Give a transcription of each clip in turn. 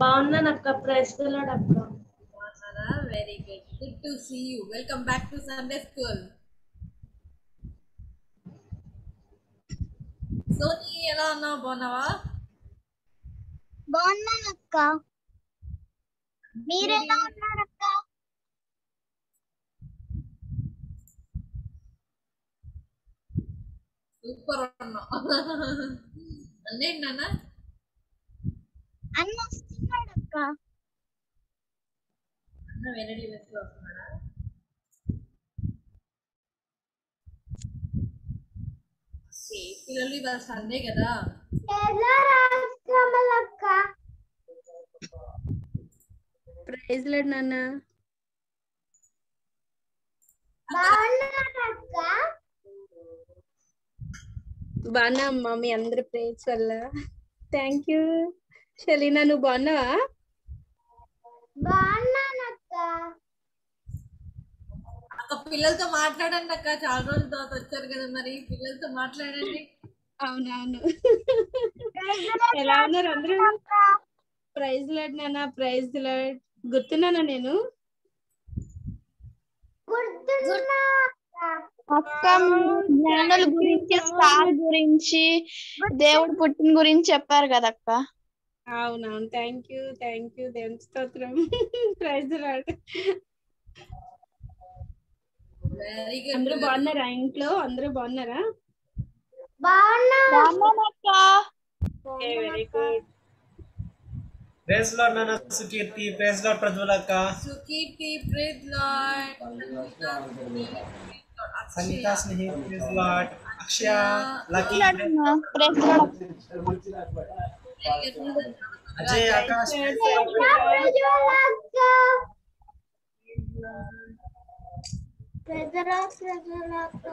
बावनन आपका praise the Lord आपका very good. Good to see you. Welcome back to Sunday School. So ni ela na bonava bonna nakka mere na unna nakka super anna anne nana anna stinna nakka anna venadi vesla unnada పిల్లలు ఇవాళ Sunday కదా praise Lord నాన్న బాగున్నా అమ్మా మీ అందరి praise వల్ల thank you శలీనా నువ్వు బాగున్నావా బాగున్నానక్క పిల్లలతో మాట్లాడండి అక్క చాలా రోజుల తర్వాత వచ్చారు కదా మరి పిల్లలతో మాట్లాడండి అవునవును ఎలా ఉన్నారు అందరూ ప్రైజ్ లార్డ్ నాన్న ప్రైజ్ లార్డ్ గుర్తున్నానా నేను గుర్తున్నా అక్క జ్ఞానుల గురించి సార్ గురించి దేవుడు పుట్టిన గురించి చెప్పారు కదా అక్క అవునవును థ్యాంక్ యూ దేవుని స్తోత్రం ప్రైజ్ లార్డ్ అందరూ బాగున్నారా ఇంట్లో అందరూ బాగున్నారా अजय आकाश Praise the Lord. Praise the Lord, Prajwalakka.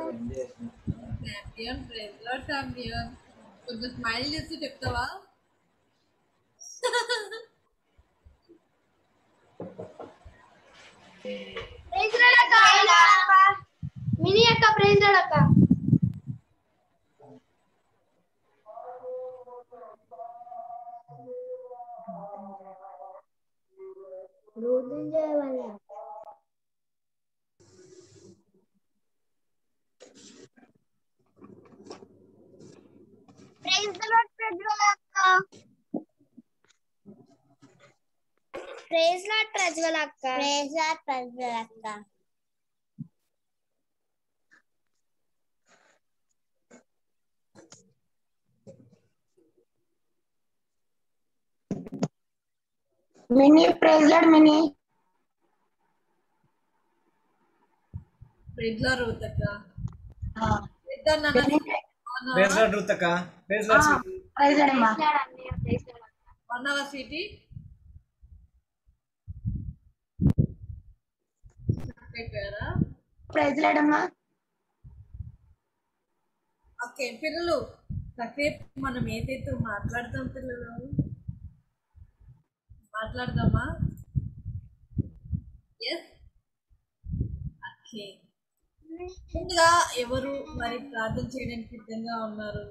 Praise Lord, Prajwalakka. Praise Lord, Prajwalakka. Mini, praise Lord, Mini. Praise Lord, Rutaka. Ah. Bezla Rutaka, Bezla City. Bezla Amma. Varnava City. Takara. Bezla Amma. Okay, pillalu. Sakep manam edaitho maatladam pillalu. Maatladama. Yes. Okay. ముందుగా ఎవరు మరి ప్రార్థన చేయడానికి సిద్ధంగా ఉన్నారు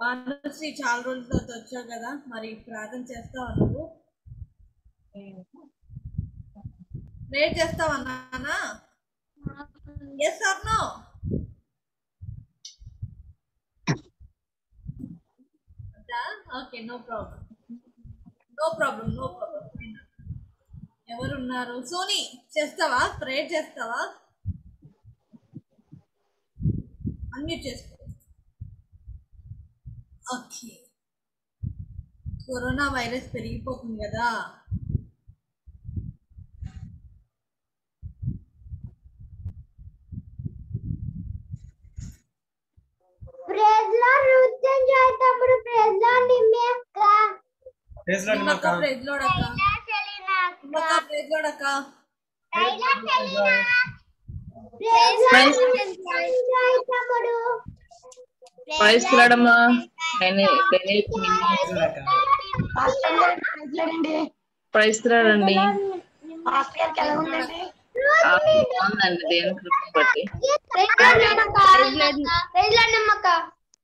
మానశ్రీ చాలా రోజుల తర్వాత వచ్చావు కదా మరి ప్రార్థన చేస్తావా నువ్వు ప్రేయర్ చేస్తావా నానా yes or no okay no problem ఎవరు ఉన్నారు సోని చేస్తావా ప్రేయర్ చేస్తావా unmute చేసుకో ఓకే కరోనా వైరస్ పెరిగిపోతుంది కదా ప్రైజ్ లార్డ్ రుద్రం జయ తమ్ముడు ప్రైజ్ లార్డ్ నిమ్మే అక్క ప్రైజ్ లార్డ్ నిమ్మ అక్క ప్రైజ్ లార్డ్ అక్క సెలీనా అక్క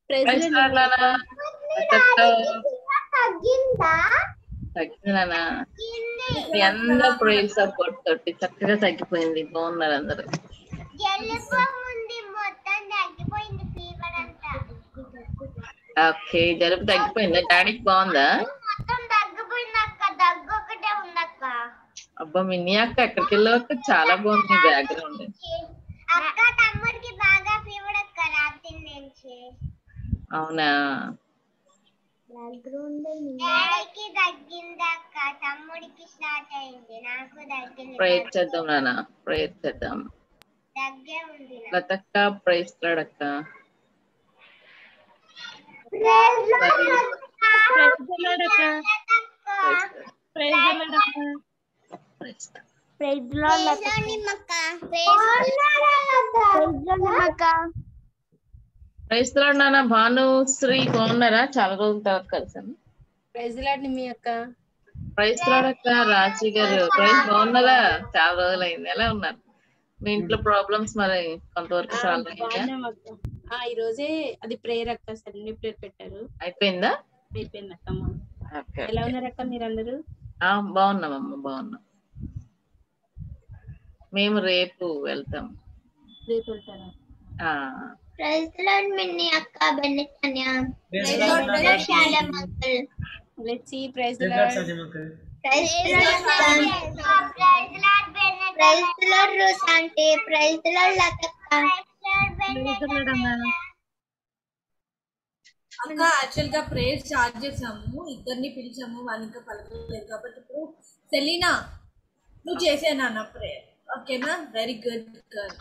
ప్రైజ్ లార్డ్ అక్క టైలా సెలీనా తగ్గినానా ఎంత ప్రైస్ సపోర్ట్ తోటి చక్కగా తగ్గిపోయింది బాగున్నారు అందరూ జలుబు ఉంది మొత్తం తగ్గిపోయింది ఫీవర్ అంతా ఓకే జలుబు తగ్గిపోయింది డాడీకి బాగుందా మొత్తం తగ్గిపోయింది అక్క దగ్గు ఒకటే ఉంది అక్క అబ్బా మిని అక్క ఎక్కడికెళ్ళొక చాలా బాగుంది బ్యాక్ గ్రౌండ్ అక్క తమ్ముడికి బాగా ఫీవర్ అక్క రాత్రి నుంచి అవునా Praise the Lord. Praise the Lord నాన్న భానుశ్రీ బాగున్నారా చాలా రోజుల తర్వాత కలిసాను ప్రైజ్ ది లార్డ్ మీ అక్క ప్రైజ్ ది లార్డ్ అక్క రాజీ గారు ప్రైజ్ బాగున్నారా చాలా రోజులైంది ఎలా ఉన్నారు మీ ఇంట్లో ప్రాబ్లమ్స్ మరి కొంతవరకు సాల్వ్ అయ్యాయా ఆ ఈ రోజే అది ప్రేయర్ అక్క సన్నీ ప్రేయర్ పెట్టారు అయిపోయింది అక్క ఓకే ఎలా ఉన్నారు అక్క మీరందరూ ఆ బాగున్నాం అమ్మ బాగున్నాం మేము రేపు వెళ్తాం రేపు వెళ్తారా ఆ Praise the Lord, Minnie, Akka, Benny, Tanya. Praise the Lord, Shyamala, Uncle. Let's see, praise the Lord. Praise the Lord, Sam. Praise the Lord, Benny. Praise the Lord, Rosanti. Praise the Lord, Latakka. Praise the Lord, Benny. Akka, actually, का praise charges हमू इधर नहीं पिल चमू वाली का पलक लेगा पर तो सेलिना तू जैसे ना ना prayer, okay ना very good girl.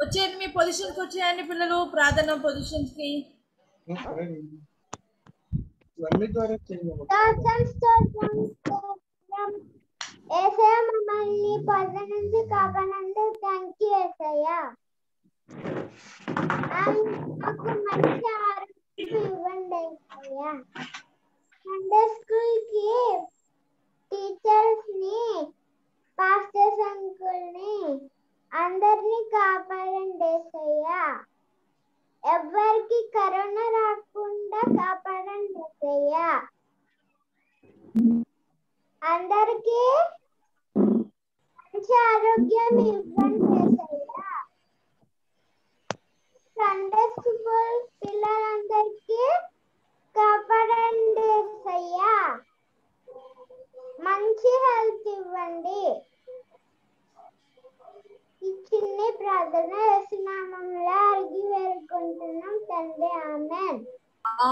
వచ్చేయండి మీ పొజిషన్ కి వచ్చేయండి పిల్లలు ప్రార్థన పొజిషన్స్ కి ఇవన్నీ ద్వారా చేయండి స్టార్ ఏసయ్య మమ్మల్ని పొందనండి కాపాడండి థాంక్యూ ఏసయ్య నాకు మంచి ఆరోగ్యం ఇవ్వండి ఏసయ్య సండే స్కూల్ కి టీచర్స్ ని పాస్టర్స్ అంకుల్ ని అందర్ని కాపాడండి ఏసయ్య ఎవ్వరికి కరోనా రాకుండా కాపాడండి ఏసయ్య అందరికి మంచి ఆరోగ్యం ఇవ్వండి ఏసయ్య సండే స్కూల్ పిల్లలందరికీ కాపాడండి ఏసయ్య మంచి హెల్త్ ఇవ్వండి చిన్ని ప్రార్థన యేసు నామములో అడిగి వేడుకుంటున్నాం తండ్రి ఆమేన్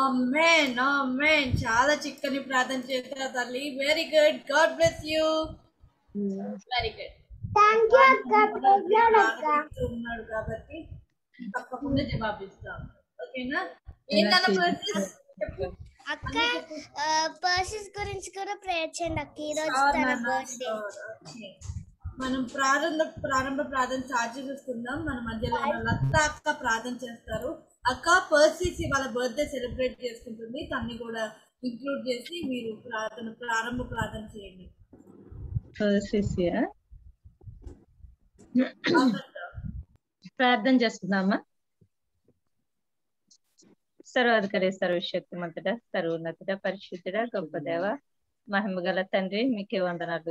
ఆమేన్ ఆమేన్ చాలా చిక్కని ప్రార్థన చేశారు తల్లి very good God bless you very good thank you అక్క ఉన్నారు కాబట్టి తప్పకుండా జవాబు ఇస్తాం ఓకేనా ఏంటన్న ప్రార్థన అక్క పర్సెస్ గురించి కూడా ప్రేయర్ చేయండి అక్క ఈ రోజు తన బర్త్డే ఓకే మనం ప్రారంభ ప్రార్థన స్టార్ట్ చేసుకుందాం మన మధ్యలో లత అక్క ప్రార్థన చేస్తారు అక్క పర్సీసి వాళ్ళ బర్త్డే సెలబ్రేట్ చేసుకుంటుంది తన్ని కూడా ఇంక్లూడ్ చేసి మీరు ప్రారంభ ప్రార్థన చేయండి ప్రార్థన చేస్తున్నామా సర్వాధికారి సర్వశక్తిమంతుడా సర్వోన్నతుడా పరిశుద్ధుడా గొప్ప దేవ మహిమగల తండ్రి మీకే వందనాలు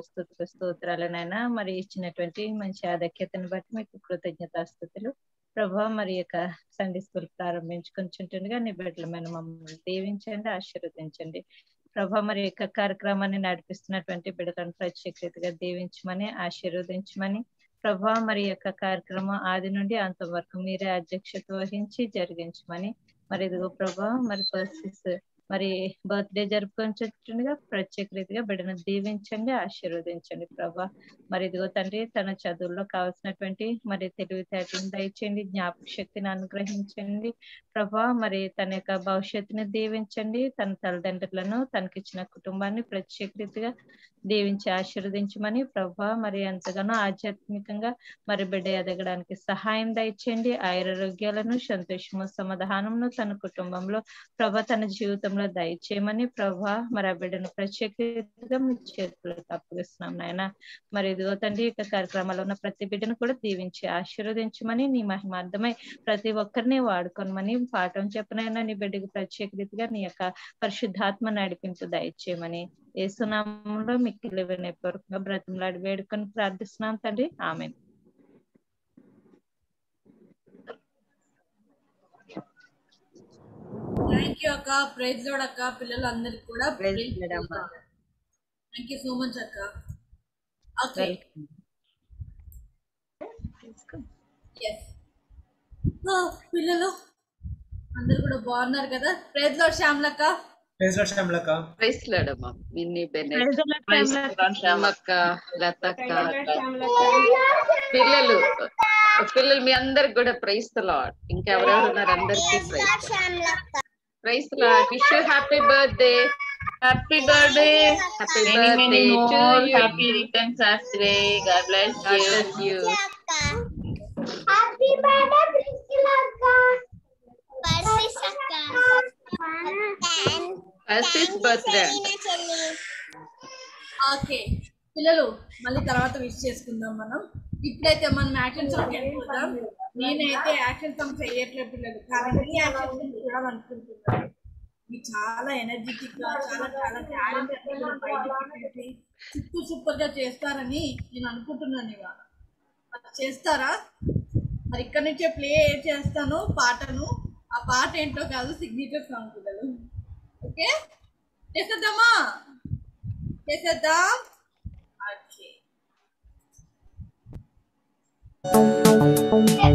స్తోత్రాలనైనా మరి ఇచ్చినటువంటి మంచి ఆధిక్యతను బట్టి మీకు కృతజ్ఞతాస్తుతులు ప్రభా మరి యొక్క సండే స్కూల్ ప్రారంభించుకుంటుండగా నీ బిడ్డలమైన మమ్మల్ని దీవించండి ఆశీర్వదించండి ప్రభా మరి యొక్క కార్యక్రమాన్ని నడిపిస్తున్నటువంటి బిడ్డలను ప్రత్యేకతగా దీవించమని ఆశీర్వదించమని ప్రభా మరి యొక్క కార్యక్రమం ఆది నుండి అంతవరకు మీరే అధ్యక్షత వహించి జరిగించమని మరి ఇదిగో ప్రభా మరి మరి బర్త్డే జరుపుకొనిగా ప్రత్యేక రీతిగా బిడ్డను దీవించండి ఆశీర్వదించండి ప్రభా మరి ఇదిగో తండ్రి తన చదువుల్లో కావాల్సినటువంటి మరి తెలివితేటలను దయచేయండి జ్ఞాపక శక్తిని అనుగ్రహించండి ప్రభా మరి తన యొక్క భవిష్యత్తుని దీవించండి తన తల్లిదండ్రులను తనకిచ్చిన కుటుంబాన్ని ప్రత్యేక రీతిగా దీవించి ఆశీర్వదించమని ప్రభా మరి ఎంతగానో ఆధ్యాత్మికంగా మరి బిడ్డ ఎదగడానికి సహాయం దయచేయండి ఆయురారోగ్యాలను సంతోషము సమాధానమును తన కుటుంబంలో ప్రభా తన జీవితంలో దయచేయమని ప్రభా మరి ఆ బిడ్డను ప్రత్యేకంగా మీ చేతులకు అప్పగిస్తున్నాం నాయన మరి ఇదిగో తండ్రి యొక్క కార్యక్రమాల్లో ఉన్న ప్రతి బిడ్డను కూడా దీవించి ఆశీర్వదించమని నీ మహిమార్థమై ప్రతి ఒక్కరిని వాడుకోనమని పాఠం చెప్పనైనా నీ బిడ్డకు ప్రత్యేక రీతిగా నీ యొక్క పరిశుద్ధాత్మ నడిపింపు దయచేయమని యేసునామములో మిక్కిలి వినయపూర్వకంగా బ్రతిమలాడి వేడుకొని ప్రార్థిస్తున్నాం తండ్రి, ఆమేన్. Thank you akka, praise Lord akka, పిల్లలందరికీ కూడా praise Lord amma. Thank you so much akka. Okay, let's go. Yes, no పిల్లలు అందరూ కూడా బాగున్నారు కదా? praise Lord Shyamala akka. Praise Lord Shyamala akka. Praise Lord amma. Minni Benny. Praise Lord Shyamala akka. Lata akka. పిల్లలు పిల్లలు మీ అందరికి కూడా praise the lord. ఇంకా ఎవరెవరు ఉన్నారు అందరికీ praise praise the Lord. Wish you happy birthday. Happy birthday. Happy birthday. Many more. To you. Happy returns of today. God bless you. God bless you. Happy birthday Priscilla akka. Persis akka. Persis birthday. Okay. పిల్లలు మళ్ళీ తర్వాత wish చేసుకుందాం మనం. ఇప్పుడైతే మనం action song చేద్దాం. నేనైతే action song చేయట్లేదు పిల్లలు, కానీ యాక్షన్ చూడాలని అనుకుంటున్నాను. చాలా ఎనర్జెటిక్ గా చాలా చాలా టాలెంట్ సూపర్ సూపర్ గా చేస్తారని నేను అనుకుంటున్నాను. ఇవాళ చేస్తారా? మరి ఇక్కడ నుంచే ప్లే చేస్తాను పాటను. ఆ పాట ఏంటో కాదు, సిగ్నేచర్ సాంగ్ పిల్లలు. ఓకే చేసేద్దామా? చేసేద్దాం. Okay Bye.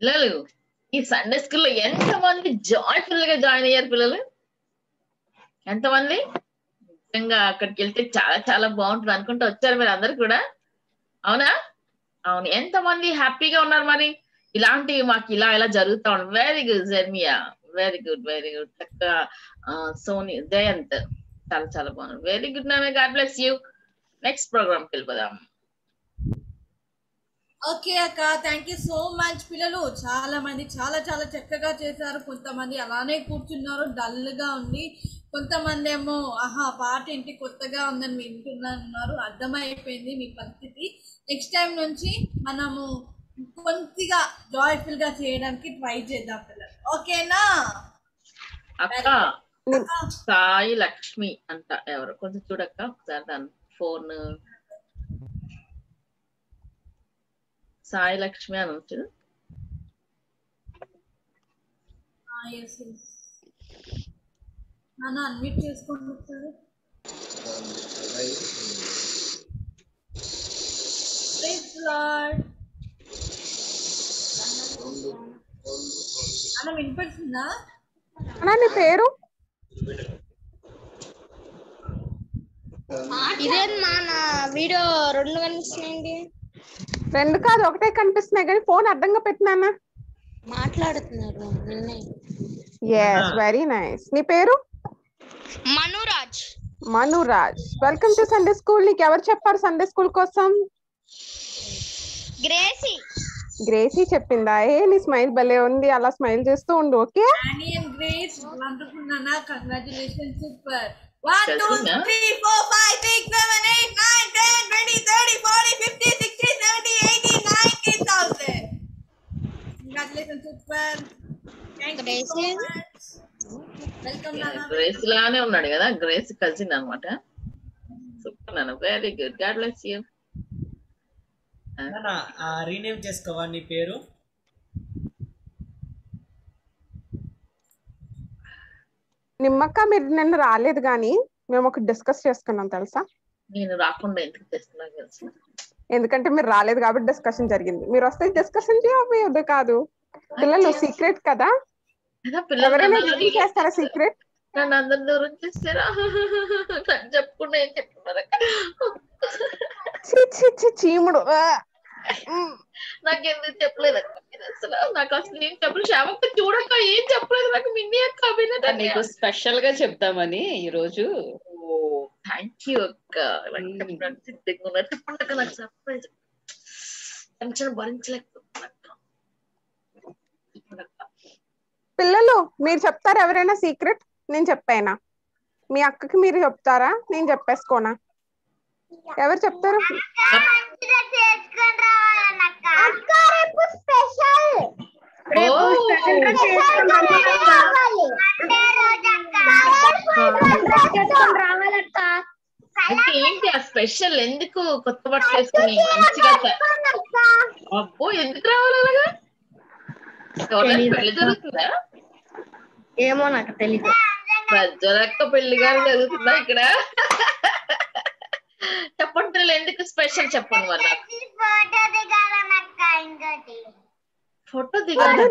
పిల్లలు ఈ సండే స్కూల్లో ఎంతమంది జాయ్ఫుల్ గా జాయిన్ అయ్యారు పిల్లలు? ఎంతమంది నిజంగా అక్కడికి వెళ్తే చాలా చాలా బాగుంటుంది అనుకుంటూ వచ్చారు మీరు అందరూ కూడా, అవునా? అవును. ఎంతమంది హ్యాపీగా ఉన్నారు? మరి ఇలాంటివి మాకు ఇలా ఇలా జరుగుతా ఉంది. Very good Jeremiah, very good very good. చక్కగా సోని జయంత్ చాలా చాలా బాగున్నారు. వెరీ గుడ్ నాన్న, God bless you. Next programme వెళ్ళిపోదాం. ఓకే అక్క, థ్యాంక్ యూ సో మచ్. పిల్లలు చాలా మంది చాలా చాలా చక్కగా చేశారు. కొంతమంది అలానే కూర్చున్నారు, డల్గా ఉంది. కొంతమంది ఏమో ఆహా పాట ఏంటి కొత్తగా ఉందని వింటున్నారు, అర్థమైపోయింది మీ పరిస్థితి. నెక్స్ట్ టైం నుంచి మనము కొద్దిగా జాయ్ఫుల్ గా చేయడానికి ట్రై చేద్దాం పిల్లలు, ఓకేనా? సాయి లక్ష్మి అంట ఎవరు, కొంచెం చూడక్క ఒకసారి దాని ఫోన్. సాయి లక్ష్మి అని వచ్చింది. వినిపిస్తుందా మీ పేరు? ఇదే మన వీడియో రెండు కనిపిస్తున్నాయండి. రెండు కాదు ఒకటే కనిపిస్తున్నాయి కానీ ఫోన్ అడ్డంగా పెట్టినానా మాట్లాడుతున్నారు. yes very nice. నీ పేరు? Manuraj. Manuraj, welcome to Sunday school. నీకు ఎవరు చెప్పారు సండే స్కూల్ కోసం? గ్రేసీ. గ్రేసీ చెప్పిందా? ఏ నీ స్మైల్ భలే ఉంది, అలా స్మైల్ చేస్తూ ఉండు, okay? Grace wonderful, congratulations, super. 1 2 3 4 5 6 7 8 9 10 20 30 40 50 60 70 80 90000. Congratulations super. Thank you so much. Welcome Nana. Grace లానే ఉన్నాడు కదా, Grace cousin అన్నమాట. Super Nana, very good. God bless you. Nana, rename చేసుకోవా నీ పేరు? నిమ్మక్క మీరు నిన్ను రాలేదు కానీ మేము ఒక డిస్కస్ చేసుకున్నాం తెలుసా? నేను రాకుండా ఎందుకు చేస్తున్నాను తెలుసా? ఎందుకంటే మీరు రాలేదు కాబట్టి డిస్కషన్ జరిగింది. మీరు వస్తే డిస్కషన్ చేయదు కాదు పిల్లలు, సీక్రెట్ కదా. ఎవరైనా చేస్తారా సీక్రెట్? నన్ను అందరి దూరం చేస్తారా? చెప్పకుండా ఏం చెప్తున్నారా? చీముడు నాకెందుకు చెప్పలేదు అసలు? నాకు అసలు ఏం చెప్పలేదు. శ్యామక్క చూడక ఏం చెప్పలేదు నాకు. మిన్నీ అక్క నీకు స్పెషల్ గా చెప్తామని ఈ రోజు. థ్యాంక్ యూ అక్క, సిద్ధంగా నాకు సర్ప్రైజ్. టెన్షన్ భరించలేకపోతున్నా పిల్లలు. మీరు చెప్తారా ఎవరైనా సీక్రెట్? నేను చెప్పానా మీ అక్కకి? మీరు చెప్తారా? నేను చెప్పేసుకోనా? ఎవరు చెప్తారు? ఏంటి ఆ స్పెషల్? ఎందుకు కొత్త బట్టలు వేసుకుని మంచిగా? అబ్బో ఎందుకు రావాలగా? పెళ్లి జరుగుతుందా ఏమో నాకు తెలియదు. ప్రజలక్క పెళ్లి గారు జరుగుతుందా ఇక్కడ? చెప్పండి ఎందుకు స్పెషల్ చెప్పండి. మరి ఫోటో దిగాలి.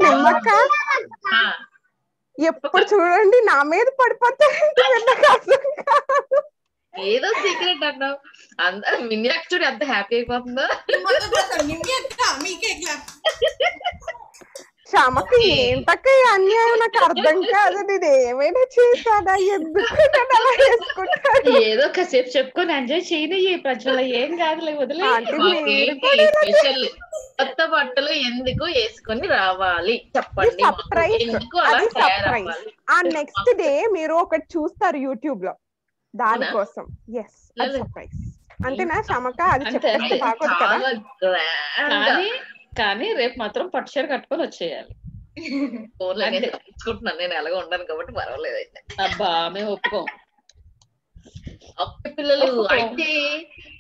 ఎప్పుడు చూడండి నా మీద పడిపోతా. ఏదో సీక్రెట్ అన్నావు అందరు. మిన్నీ అక్క చూడు అంత హ్యాపీ అయిపోతుందో. శ్యామకి ఏంటక్క అన్యాయం? నాకు అర్థం కాదు నేను ఏమైనా చేశానా? ఎందుకు ఏదో కాసేపు చెప్పుకొని ఎంజాయ్ చేయని ప్రజలు ఏం కాదులే వదిలే. కొత్త బట్టలు ఎందుకు వేసుకొని రావాలి చెప్పండి. ఆ నెక్స్ట్ డే మీరు ఒకటి చూస్తారు యూట్యూబ్ లో, దానికోసం. ఎస్ సర్ప్రైజ్ అంతేనా శ్యామక? అది చెప్పేస్తే బాగోదు కదా. కానీ రేపు మాత్రం పట్టు చీర కట్టుకొని వచ్చేయాలి. నేను ఎలాగో ఉండను కాబట్టి పర్వాలేదు. అయితే అబ్బా మేము ఒప్పుకోం. ఓకే పిల్లలు, అయితే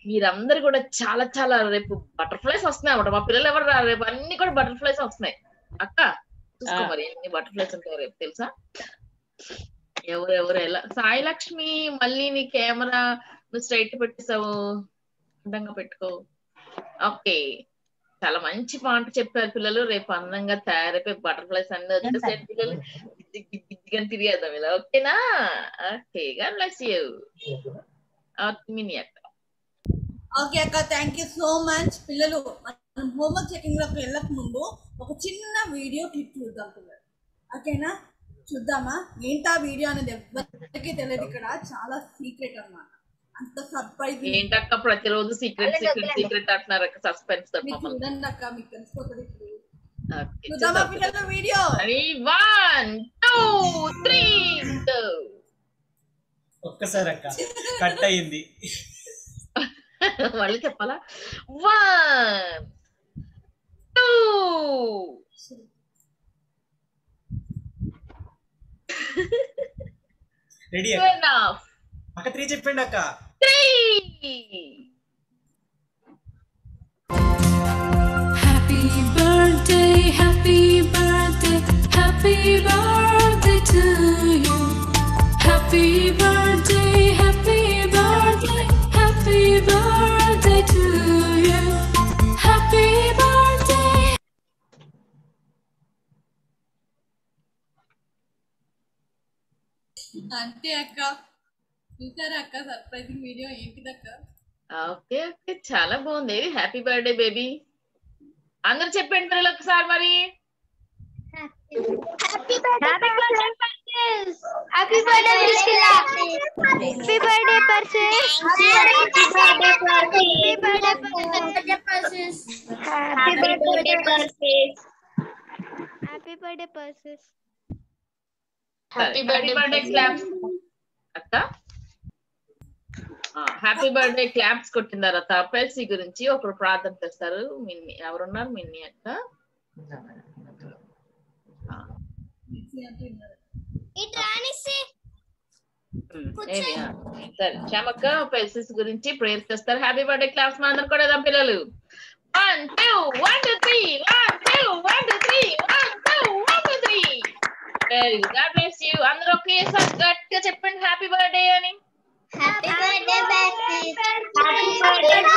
మీరందరు కూడా చాలా చాలా రేపు బటర్ఫ్లైస్ వస్తున్నాయి అన్నమాట. మా పిల్లలు ఎవరు రారు రేపు, అన్ని కూడా బటర్ఫ్లైస్ వస్తున్నాయి అక్క. చూసుకో మరి ఎన్ని బటర్ఫ్లైస్ ఉంటాయో రేపు, తెలుసా? ఎవరెవరు ఎలా? సాయి లక్ష్మి మళ్ళీ నీ కెమెరా నువ్వు స్ట్రైట్ పెట్టేసావు, అడ్డంగా పెట్టుకో, ఓకే. చాలా మంచి పాట చెప్పారు పిల్లలు. రేపు అందంగా తయారైపోయి బటర్ఫ్లైస్ అన్ని వచ్చేసే పిల్లలు దిగ్గా తిరిగేద్దాం ఇలా, ఓకేనా? Okay, God bless you. Okay అక్క, థ్యాంక్ యూ సో మచ్. పిల్లలు మనం హోంవర్క్ చెకింగ్ లోకి వెళ్ళక ముందు ఒక చిన్న వీడియో క్లిప్ చూద్దాం పిల్లలు, ఓకేనా? చూద్దామా ఏంటా వీడియో అనేది ఎవరికి తెలియదు, ఇక్కడ చాలా సీక్రెట్ అన్నమాట. అంత సర్ప్రైజ్ ఏంటక్క, ప్రతిరోజు సీక్రెట్ సీక్రెట్ సీక్రెట్ అంటున్నారు అక్క, సస్పెన్స్ చూడండి అక్క మీకు తెలిసిపోతుంది ఇప్పుడు. చూద్దామా పిల్లలు వీడియో? 1 2 3 ఒక్కసారి అక్క కట్ అయింది, మళ్ళీ చెప్పాలా? 1 2 రెడీ అక్క, 3 చెప్పండి అక్క. 3 happy birthday to you, happy birthday to you, happy birthday. అంటే అక్క చూసారా అక్క సర్ప్రైజింగ్ వీడియో ఏంటిది అక్క? ఓకే ఓకే, చాలా బాగుంది. హ్యాపీ బర్త్డే బేబీ, అందరు చెప్పండి పిల్లలు ఒకసారి మరి. Happy birthday, happy birthday Priscilla, happy birthday Persis, happy birthday Persis, happy birthday Persis, happy birthday Persis, happy birthday claps అక్క. హ్యాపీ బర్త్డే క్లాప్స్ కొట్టిన తర్వాత పెల్సీ గురించి ఒకరు ప్రార్థన చేస్తారు. ఎవరున్నారు? మిన్ని అక్క. సరే శ్యామక్క పెల్సీస్ గురించి ప్రేయర్ చేస్తారు. హ్యాపీ బర్త్డే క్లాప్స్ మా అందరు కూడా పిల్లలు. 1 2 1 2 3 1 2 1 2 3 1 2 1 2 3 very good, God bless you. అందరూ ఒకేసారి గట్టిగా చెప్పండి హ్యాపీ బర్త్డే అని. Happy birthday Benny, happy birthday Benny.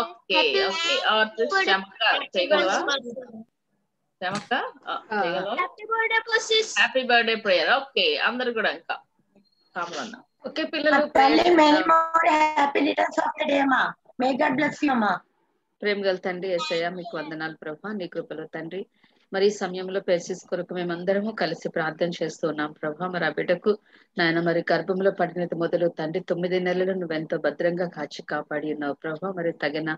Okay okay, और चमका चेगलवा चमका चेगलवा happy birthday sis, happy birthday prayer. Okay अंदर కూడా ఇంకా కామన్నా. Okay పిల్లలు పల్లె many more happy returns of the day ma, may god bless you ma. ప్రేమగల తండ్రి యేసయ్య మీకు వందనాలు ప్రభువా, నీ కృపలో తండ్రి మరి ఈ సమయంలో పెర్సిస్ కొరకు మేమందరము కలిసి ప్రార్థన చేస్తున్నాం ప్రభా. మరి ఆ బిడ్డకు నాయన మరి గర్భంలో పడినది మొదలు తండ్రి 9 నెలలు నువ్వెంతో భద్రంగా కాచి కాపాడి ఉన్నావు ప్రభా. మరి తగిన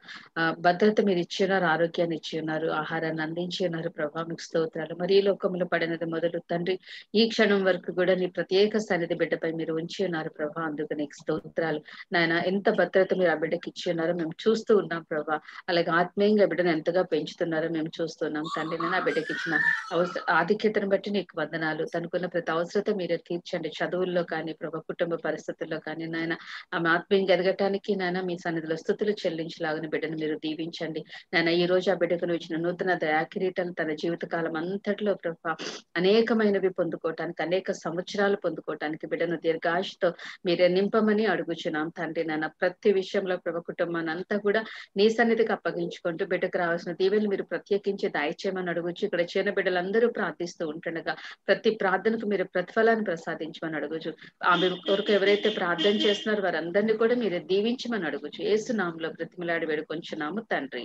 భద్రత మీరు ఇచ్చి ఉన్నారు, ఆరోగ్యాన్ని ఇచ్చి ఉన్నారు, ఆహారాన్ని అందించి ఉన్నారు ప్రభా, మీకు స్తోత్రాలు. మరి ఈ లోకంలో పడినది మొదలు తండ్రి ఈ క్షణం వరకు కూడా నీ ప్రత్యేక సన్నిధి బిడ్డపై మీరు ఉంచి ఉన్నారు ప్రభా, అందుకు నీకు స్తోత్రాలు నాయన. ఎంత భద్రత మీరు ఆ బిడ్డకి ఇచ్చి ఉన్నారో మేము చూస్తూ ఉన్నాం ప్రభా. అలాగే ఆత్మీయంగా బిడ్డను ఎంతగా పెంచుతున్నారో మేము చూస్తున్నాం తండ్రి. నేను ఆ బిడ్డకి ఇచ్చిన అవసర ఆధిక్యతను బట్టి నీకు వందనాలు. తనకున్న ప్రతి అవసరత మీరే తీర్చండి, చదువుల్లో కానీ ప్రభా, కుటుంబ పరిస్థితుల్లో కానీ నాయన. ఆమె ఆత్మీయం ఎదగటానికి నాయన మీ సన్నిధిలో స్తుతులు చెల్లించలాగిన బిడ్డను మీరు దీవించండి నాయన. ఈ రోజు ఆ బిడ్డకు ఇచ్చిన నూతన దయాకిరీటం తన జీవితకాలం అంతటిలో ప్రభా అనేకమైనవి పొందుకోవటానికి, అనేక సంవత్సరాలు పొందుకోవటానికి బిడ్డను దీర్ఘాయుషుతో మీరే నింపమని అడుగుచున్నాం తండ్రి నాయన. ప్రతి విషయంలో ప్రభా కుటుంబాన్ని అంతా కూడా నీ సన్నిధికి అప్పగించుకుంటూ బిడ్డకు రావాల్సిన దీవెలు మీరు ప్రత్యేకించి దయచేయమని అడుగుచు. ఇక్కడ చిన్న బిడ్డలందరూ ప్రార్థిస్తూ ఉంటుండగా ప్రతి ప్రార్థనకు మీరు ప్రతిఫలాన్ని ప్రసాదించమని అడుగుచు. ఆమె కొరకు ఎవరైతే ప్రార్థన చేస్తున్నారో వారందరినీ కూడా మీరు దీవించమని అడుగుచు. యేసునామములో బ్రతిమలాడి వేడుకొంచున్నాము తండ్రి,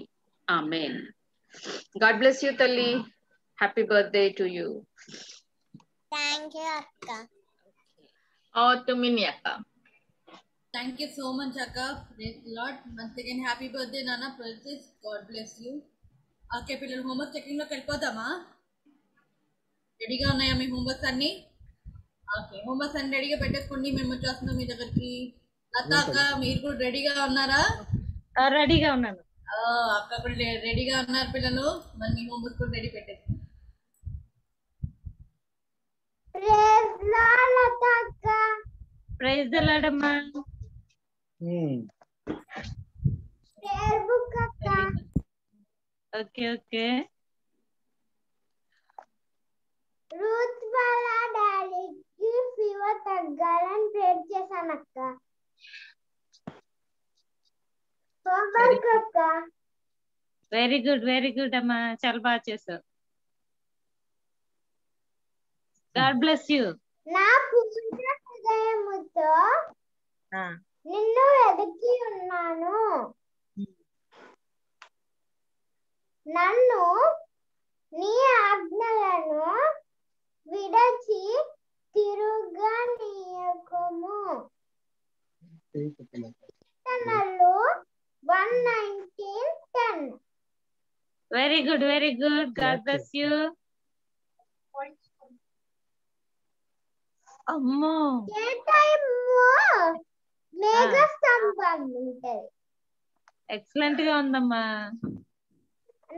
ఆమేన్. గాడ్ బ్లెస్ యూ తల్లి, happy birthday to you. Thank you అక్క. తుమిని అక్క. థ్యాంక్ యూ సో మచ్ అక్క. వన్స్ అగైన్ హ్యాపీ బర్త్డే నాన్న. God bless you. ఓకే పిల్లలు హోంవర్క్ చెకింగ్ లోకి వెళ్ళిపోతామా? రెడీగా ఉన్నాయా మీ హోంవర్క్స్ అన్ని? ఓకే హోంవర్క్స్ అన్ని రెడీగా పెట్టేసుకోండి, మేము వచ్చేస్తున్నాం మీ దగ్గరికి. లతాక మీరు కూడా రెడీగా ఉన్నారా? రెడీగా ఉన్నాను అక్క కూడా రెడీగా ఉన్నారు పిల్లలు. మరి మీ హోంవర్క్ కూడా రెడీ పెట్టేసుకోండి. ప్రైజ్ ది లార్డ్ అమ్మా. ओके ओके रूथ वाला डाली की फीवर तग्गालन प्रेड చేసనక్క. वेरी गुड अम्मा चल बात चेसो God bless you ना पूजा हृदय मुतो हां నిన్ను ఎదిగి ఉన్నాను నన్ను నీ ఆజ్ఞలను విడిచి తిరుగనీయకుము తనలో 119:10 very good God bless you అమ్మో ఏ టైం मेगा स्तंभం ఉంటది ఎక్సలెంట్ గా ఉందమ్మా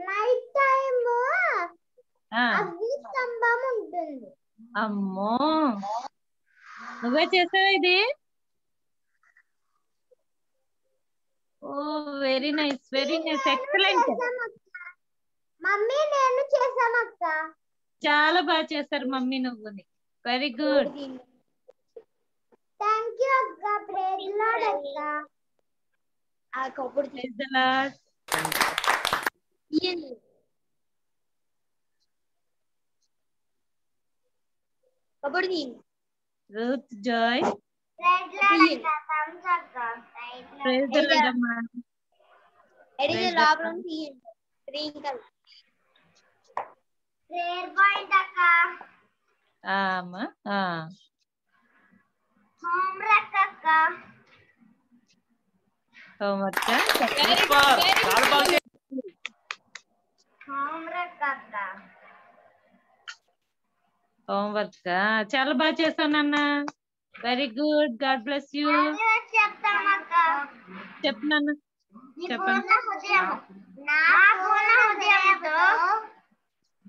నైట్ టైం అగ్ని స్తంభం ఉంటుంది అమ్మో నువ్వే చేసావా ఇది ఓ వెరీ నైస్ ఎక్సలెంట్ మమ్మీ నేను చేసాను అక్క చాలా బాగా చేశారు మమ్మీ నువ్వుని వెరీ గుడ్ Thank you अक्का praise the Lord अक्का आ कपूर praise the Lord ये कपूर दी Ruth Joy praise the Lord thumbs up praise the Lord अम्मा एडिट लॉबरन दी ग्रीन कलर prayer point अक्का आ अम्मा हां होमवर्क का होमवर्क का होमवर्क का चल बात చేసా నాన్న very good God bless you చెప్పనా చెప్పనా నా పూర్ణ హృదయంతో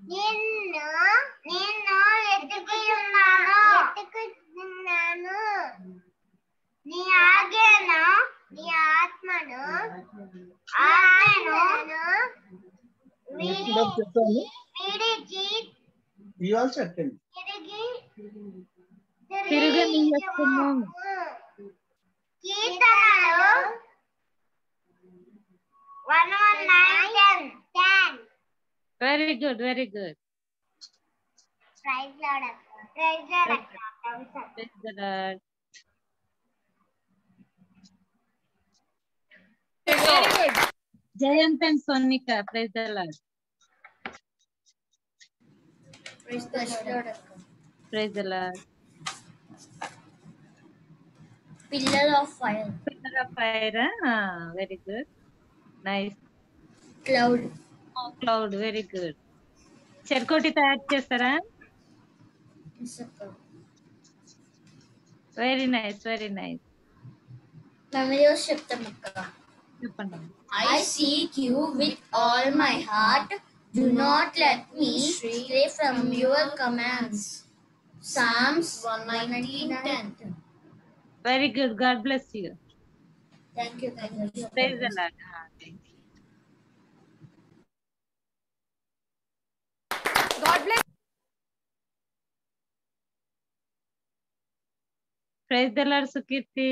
నిన్ను ఎత్తుకున్నాను నీ ఆజ్ఞను నీ ఆత్మను విడిచి తిరుగనీయకుము కీర్తనలు 119:10 very good praise the Lord praise the Lord very good Jayant and Sonika praise the Lord praise the Lord pillar of fire very good nice cloud cloud very good charkoti tayar chestara very nice namayo shaptamukka I seek you with all my heart do not let me stray from your commands Psalms 119:10 very good God bless you thank you praise the Lord thank you God bless. Praise the Lord, Sukirti.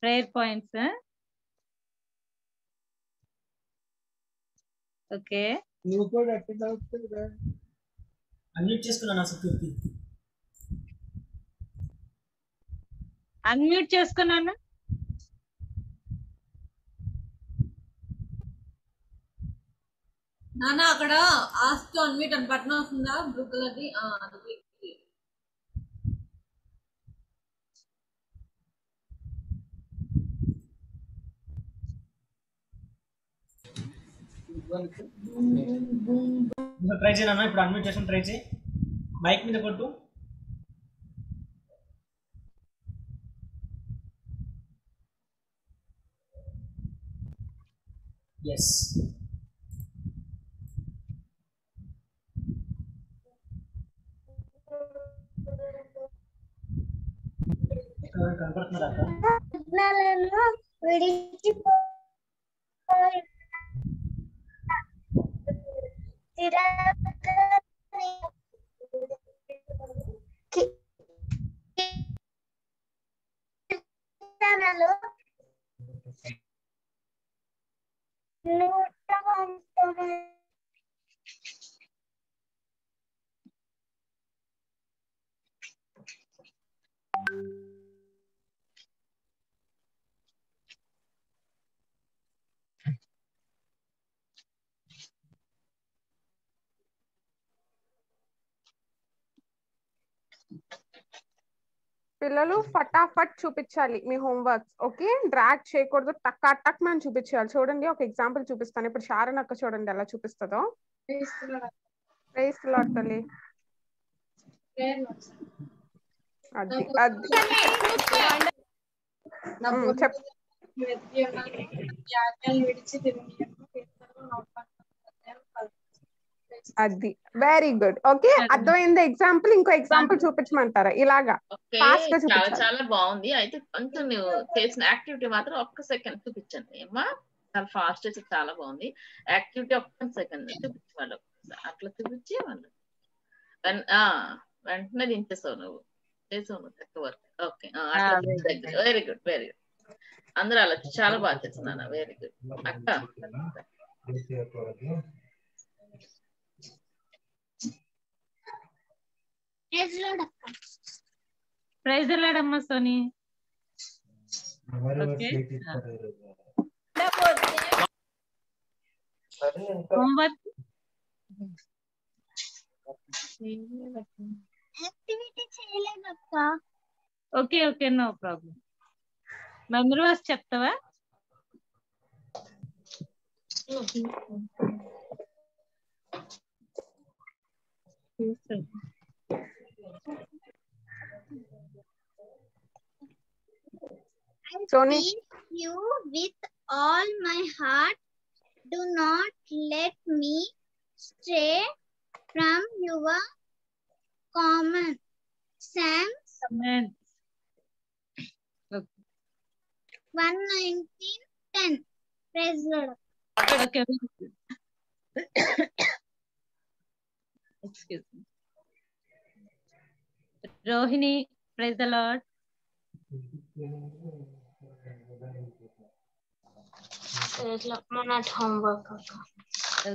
Prayer points, huh? Okay. You could attend out there. Unmute cheskunna Sukirti. Unmute cheskunna. नाना अकड़ा आस्क तो unmute अन button వస్తుందా blue colour ది ఆ అది click చేయి ట్రై చేయి నాన్న ఇప్పుడు అన్మ్యూట్ చేసి ట్రై చేయి మైక్ మీద కొట్టు yes పిల్లలు ఫటాఫట్ చూపించాలి మీ హోంవర్క్స్. ఓకే, డ్రాగ్ చేయకూడదు, టక్ టక్ మనం చూపించాలి. చూడండి ఒక ఎగ్జాంపుల్ చూపిస్తాను. ఇప్పుడు శారణ అక్క చూడండి ఎలా చూపిస్తుందో. ప్రైజ్ ది లార్డ్ తల్లి. అది అది అది వెరీ గుడ్. ఓకే, అర్థమైంది ఎగ్జాంపుల్. ఇంకో ఎగ్జాంపుల్ చూపించమంటారా? ఇలాగా ఫాస్ట్ గా చూపించండి. చాలా బాగుంది. అయితే కొంచెం నేను చేసిన యాక్టివిటీ మాత్రం ఒక్క సెకండ్ చూపించండి అమ్మా. చాలా ఫాస్ట్ గా చాలా బాగుంది. యాక్టివిటీ ఒక్క సెకండ్ చూపించి వాళ్ళు అట్లా చూపించి వాళ్ళు వెంటనే దించేసావు నువ్వు. Okay, very good very good. అందరూ అలా చాలా బాగా చేస్తున్నాను. వెరీ గుడ్ అక్క. ప్రైజ్ ది లార్డ్ అమ్మ సోని. హోంవర్క్ యాక్టివిటీ చేయలేను అక్క. Okay okay, no problem. Memory verse చెప్తావా? Sony, you with all my heart, do not let me stray from your common sense. Amen. 119:10. Praise Lord. Okay. Excuse me. Rohini, praise the Lord. Praise Lord. Mana homework. Okay.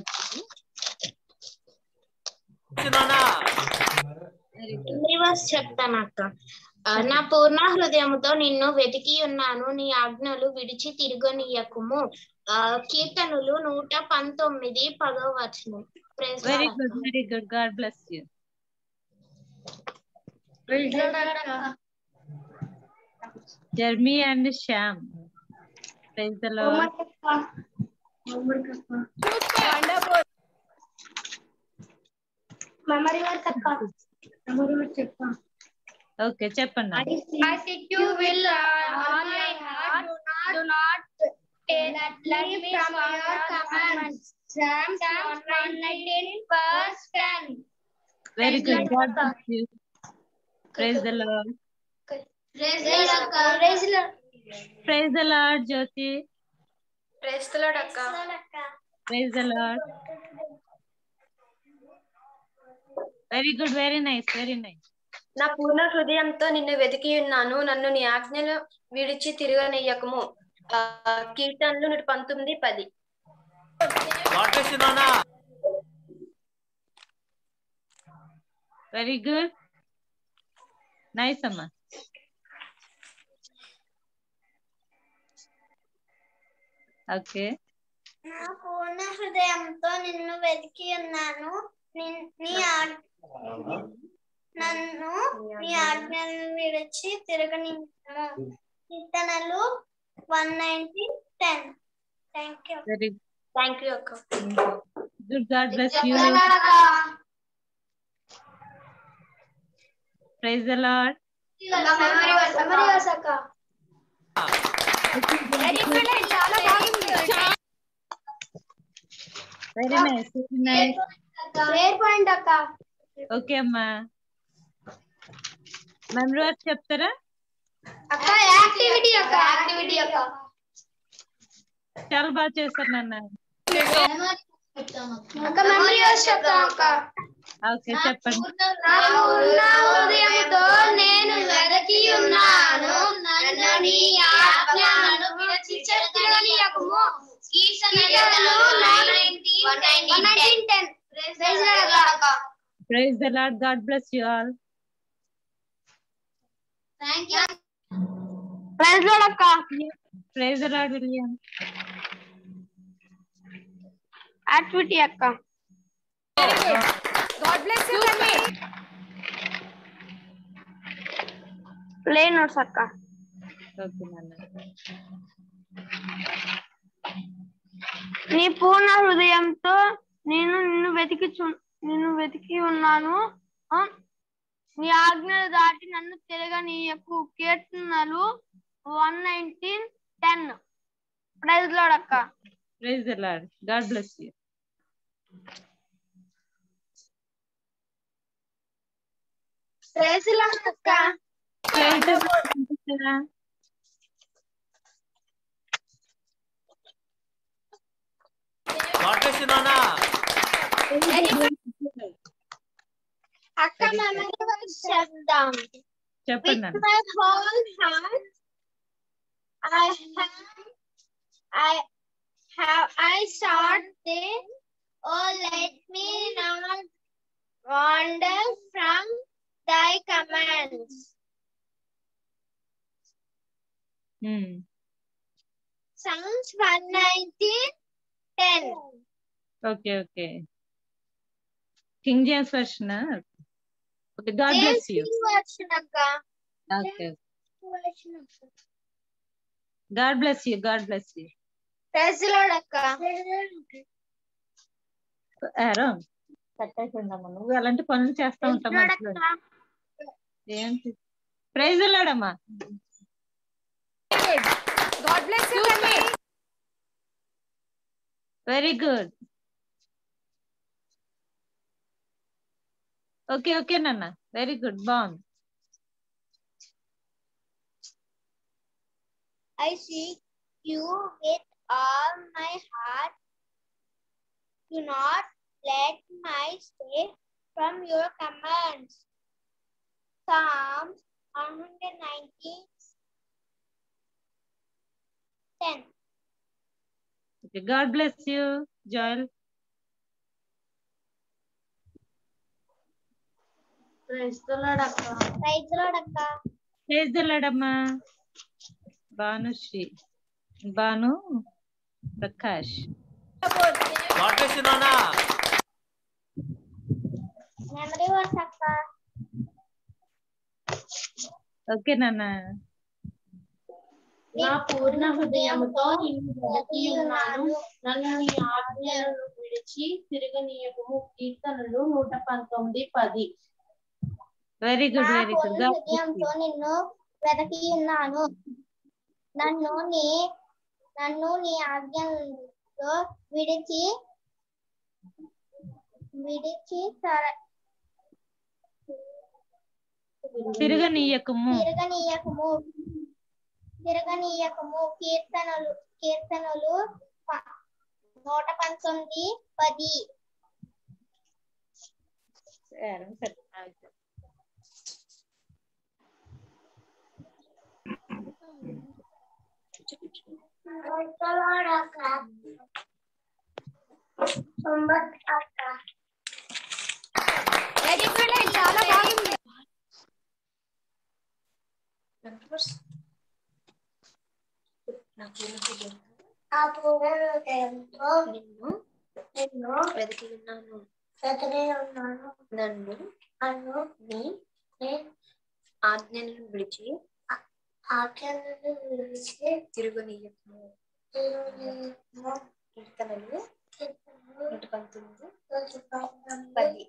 నా పూర్ణ హృదయముతో నిన్ను వెతికి ఉన్నాను, నీ ఆజ్ఞలు విడిచి తిరగనీయకుము. కీర్తనలు 119:10. Jeremy and Shyam. Okay, చెప్పండి. I seek you will all my heart, do not let me from your commands. Psalms 119:10. Very good. God bless you. Praise the Lord. Praise the Lord. Praise the Lord. Praise the Lord, Jyoti. Praise the Lord, Akka. Praise the Lord. Very good, very nice very nice. నా పూర్ణ హృదయంతో నిన్ను వెతికి ఉన్నాను, నన్ను నీ ఆజ్ఞలు విడిచి తిరగనీయకుము. కీర్తనలు 119:10. వెరీ గుడ్, నైస్ అమ్మా. ఓకే, నా పూర్ణ హృదయంతో నిన్ను వెతికి ఉన్నాను, నన్ను నీ ఆజ్ఞలను విడిచి తిరగనివ్వము. కీర్తనలు 119:10. థాంక్యూ. థాంక్యూ అక్క. Good, God bless you. Praise the Lord. Very nice very nice. Okay అమ్మా, మెమరీ వర్క్ చెప్తారా? చాలా బాగా చేస్తారు నాన్న. ఓకే చెప్పండి. Praise the Lord. God bless you all. Thank you. Praise the Lord, Akka. Praise the Lord, William. Activity, Akka. God bless you, Benny. प्लेन और सक्का। पूर्ण हृदय तो नी आज्ञ दाटी नगनीयू कीर्तन 119:10 ప్రైజ్ లార్డ్ అక్క praise the Lord God bless you praise the Lord అక్క praise the Lord God bless you నానా అక్క మనకు శబ్దం చెప్పండి with my whole heart I sought thee, oh let me not wander from thy commands. Psalms 119:10. Okay. King James version. Okay, God bless you. Okay. God bless you. God bless you. Praise the Lord akka. Aaron kattesundamma nu alanti panulu chestha untam akka. Enti praise the Lord amma. God bless you Benny. Very good. Okay Nana. Very good bond. I seek you with all my heart. Do not let me stray from your commands. Psalms 119:10. Okay, God bless you, Joel. Praise the Lord, Akka. Praise the Lord, Akka. Praise the Lord, Amma. Banushri, Banu, Prakash. God bless you, Nana. Memory verse akka. Okay, Nana. Na purna hrudayamto ninnu vetukunnanu, nannu nee aajnyalanu vidichi tiruganiyakumu. Keertanalu 119:10. Very good. Na purna hrudayamto ninnu vetukunnanu. నన్ను నీ ఆజ్ఞలలో విడిచి తిరగనీయకుము. కీర్తనలు 119:10. ఆజ్ఞలను విడిచి క్రైస్తలడక్క కీర్తనలు 119:10. నా పూర్ణ హృదయంతో నిన్ను వెదకి ఉన్నాను, నన్ను నీ ఆజ్ఞలను విడిచి తిరగనీయకము. కీర్తనలు 119:10.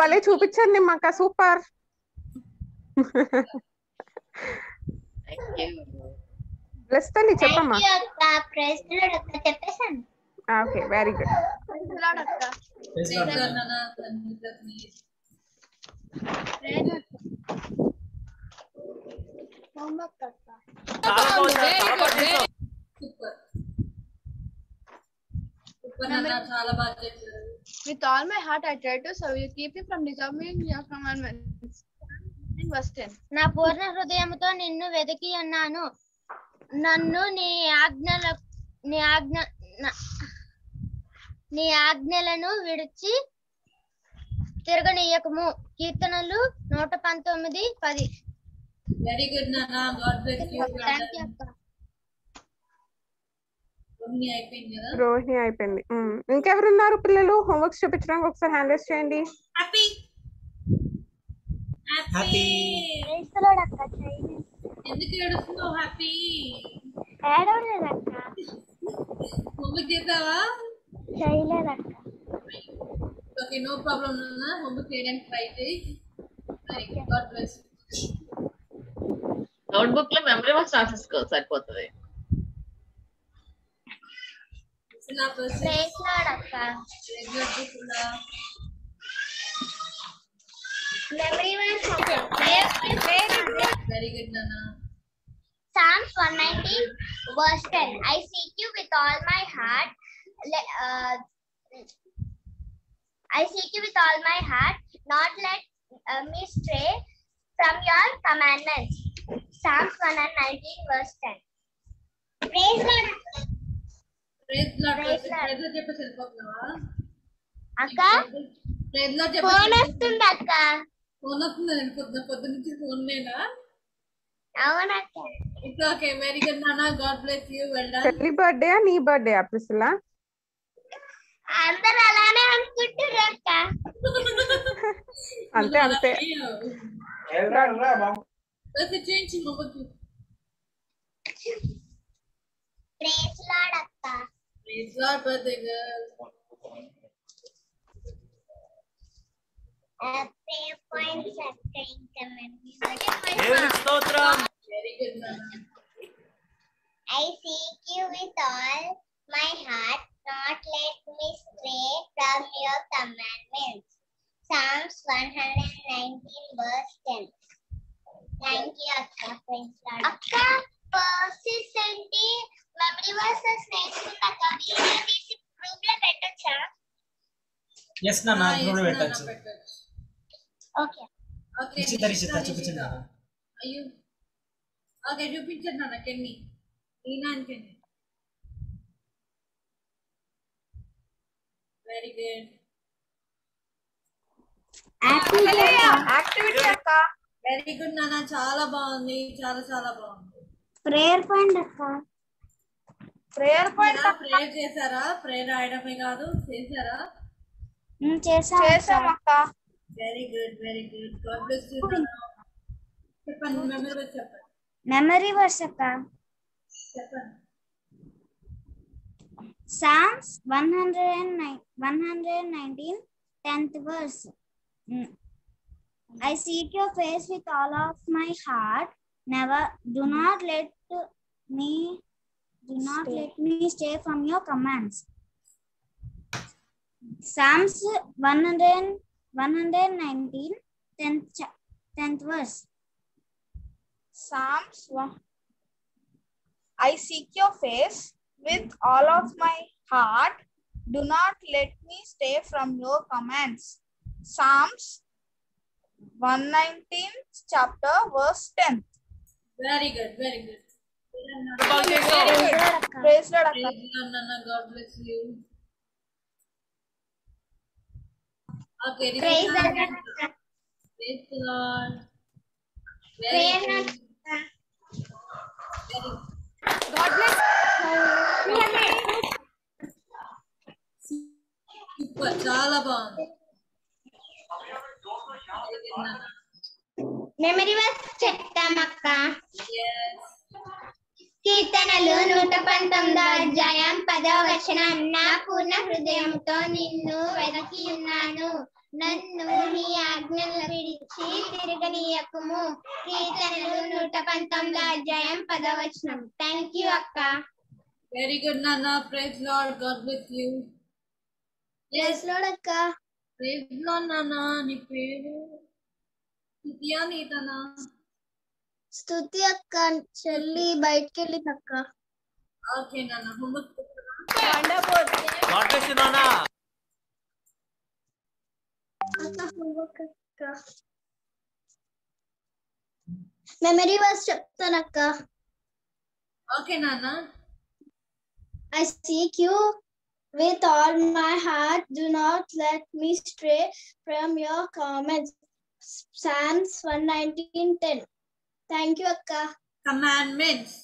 భలే చూపించారు నిమ్మక్క, సూపర్. చెప్పమ్మా. Okay very good. With all my heart, I try to serve you. Keep you from deserving your commandments. నా పూర్ణ హృదయముతో నిన్ను వెదికి అన్నాను, నన్ను నీ ఆజ్ఞలను విడిచి తిరగనీయకుము. కీర్తనలు 119:10. Very good, Nana. God bless you. Thank you, Akka. Rohini అయిపోయింది. ఇంకెవరున్నారు పిల్లలు? హోంవర్క్స్ చూపించడానికి ఒకసారి హ్యాండ్ రైస్ చేయండి. నోట్బుక్ లో మెమరీ వర్క్స్ రాసేసుకో సరిపోతుంది. Very good, Nana. Psalms 119:10. I seek you with all my heart. I seek you with all my heart. Not let me stray from your commandments. Psalms 119:10. Praise God. Praise Lord. Praise Lord. Akka. Praise Lord. Phone వస్తుంది అక్క. Phone వస్తుంది అనుకుంటున్నా పొద్దు నుంచి phone నేనా? అవునా అక్క. It's okay. Very good నానా. God bless you. Well done. Happy birthday. నీ బర్త్డే అప్రిసిలా. అందరూ అలానే అనుకుంటున్నారు అక్క. అంతే అంతే. ఎల్రారా బాబు. అది చేంజ్ మొబైల్. Praise Lord అక్క. Praise Lord birthday girl. I seek you with all my heart, not let me stray from your commandments. Psalms 119:10. Thank you, Akka. Praise Lord. Akka, persistently memory verses నేర్చుకున్నాక video తీసి group లో పెట్టొచ్చా? Yes, Nana, group లో పెట్టొచ్చు. Okay. Okay. Richita, chupinchana. Ayyu. Okay, chupinchana na Kenny. Neena and Kenny. Very good. Activity akka. Very good Nana. Chaala baagundi. Chaala baagundi. Prayer point akka. Prayer point. Prayer chesara? Prayer ayadame gaadu chesara? Chesam akka. Very good, very good. God bless you. Chepan, memory verse chepan. Memory verse akka. Chepan. Psalms 119, 10th verse. I seek your face with all of my heart. Never, do not let me stray from your commands. Psalms 119, 10th verse. Psalms 1. I seek your face with all of my heart. Do not let me stray from your commands. Psalms 119, verse 10. Very good, very good. Praise Lord. God bless you. Okay, praise Lord. Praise Lord. Praise Lord. God bless you. Super, chala bond. Memory verse cheptam akka. Yes. కీర్తనలు 119:10 నా పూర్ణ హృదయంతో నిన్ను వెదకి ఉన్నాను, నన్ను నీ ఆజ్ఞలు విడిచి తిరగనీయకుము. కీర్తనలు 119:10. థ్యాంక్ యూ అక్క. వెరీ గుడ్ నాన్న. Praise Lord. God bless you. Praise Lord అక్క. ప్రైజ్ లార్డ్ నాన్న. నీ పేరు స్తుతియా నీతనా? స్తుతి అక్క. చెల్లి బయటకెళ్ళి అక్క. Okay, Nana. Homework. Wonderful. Nana. अपना homework का. Memory was chapter का. Okay, Nana. I seek you with all my heart. Do not let me stray from your commands. Psalms 119:10. Thank you, Akka. Commandments.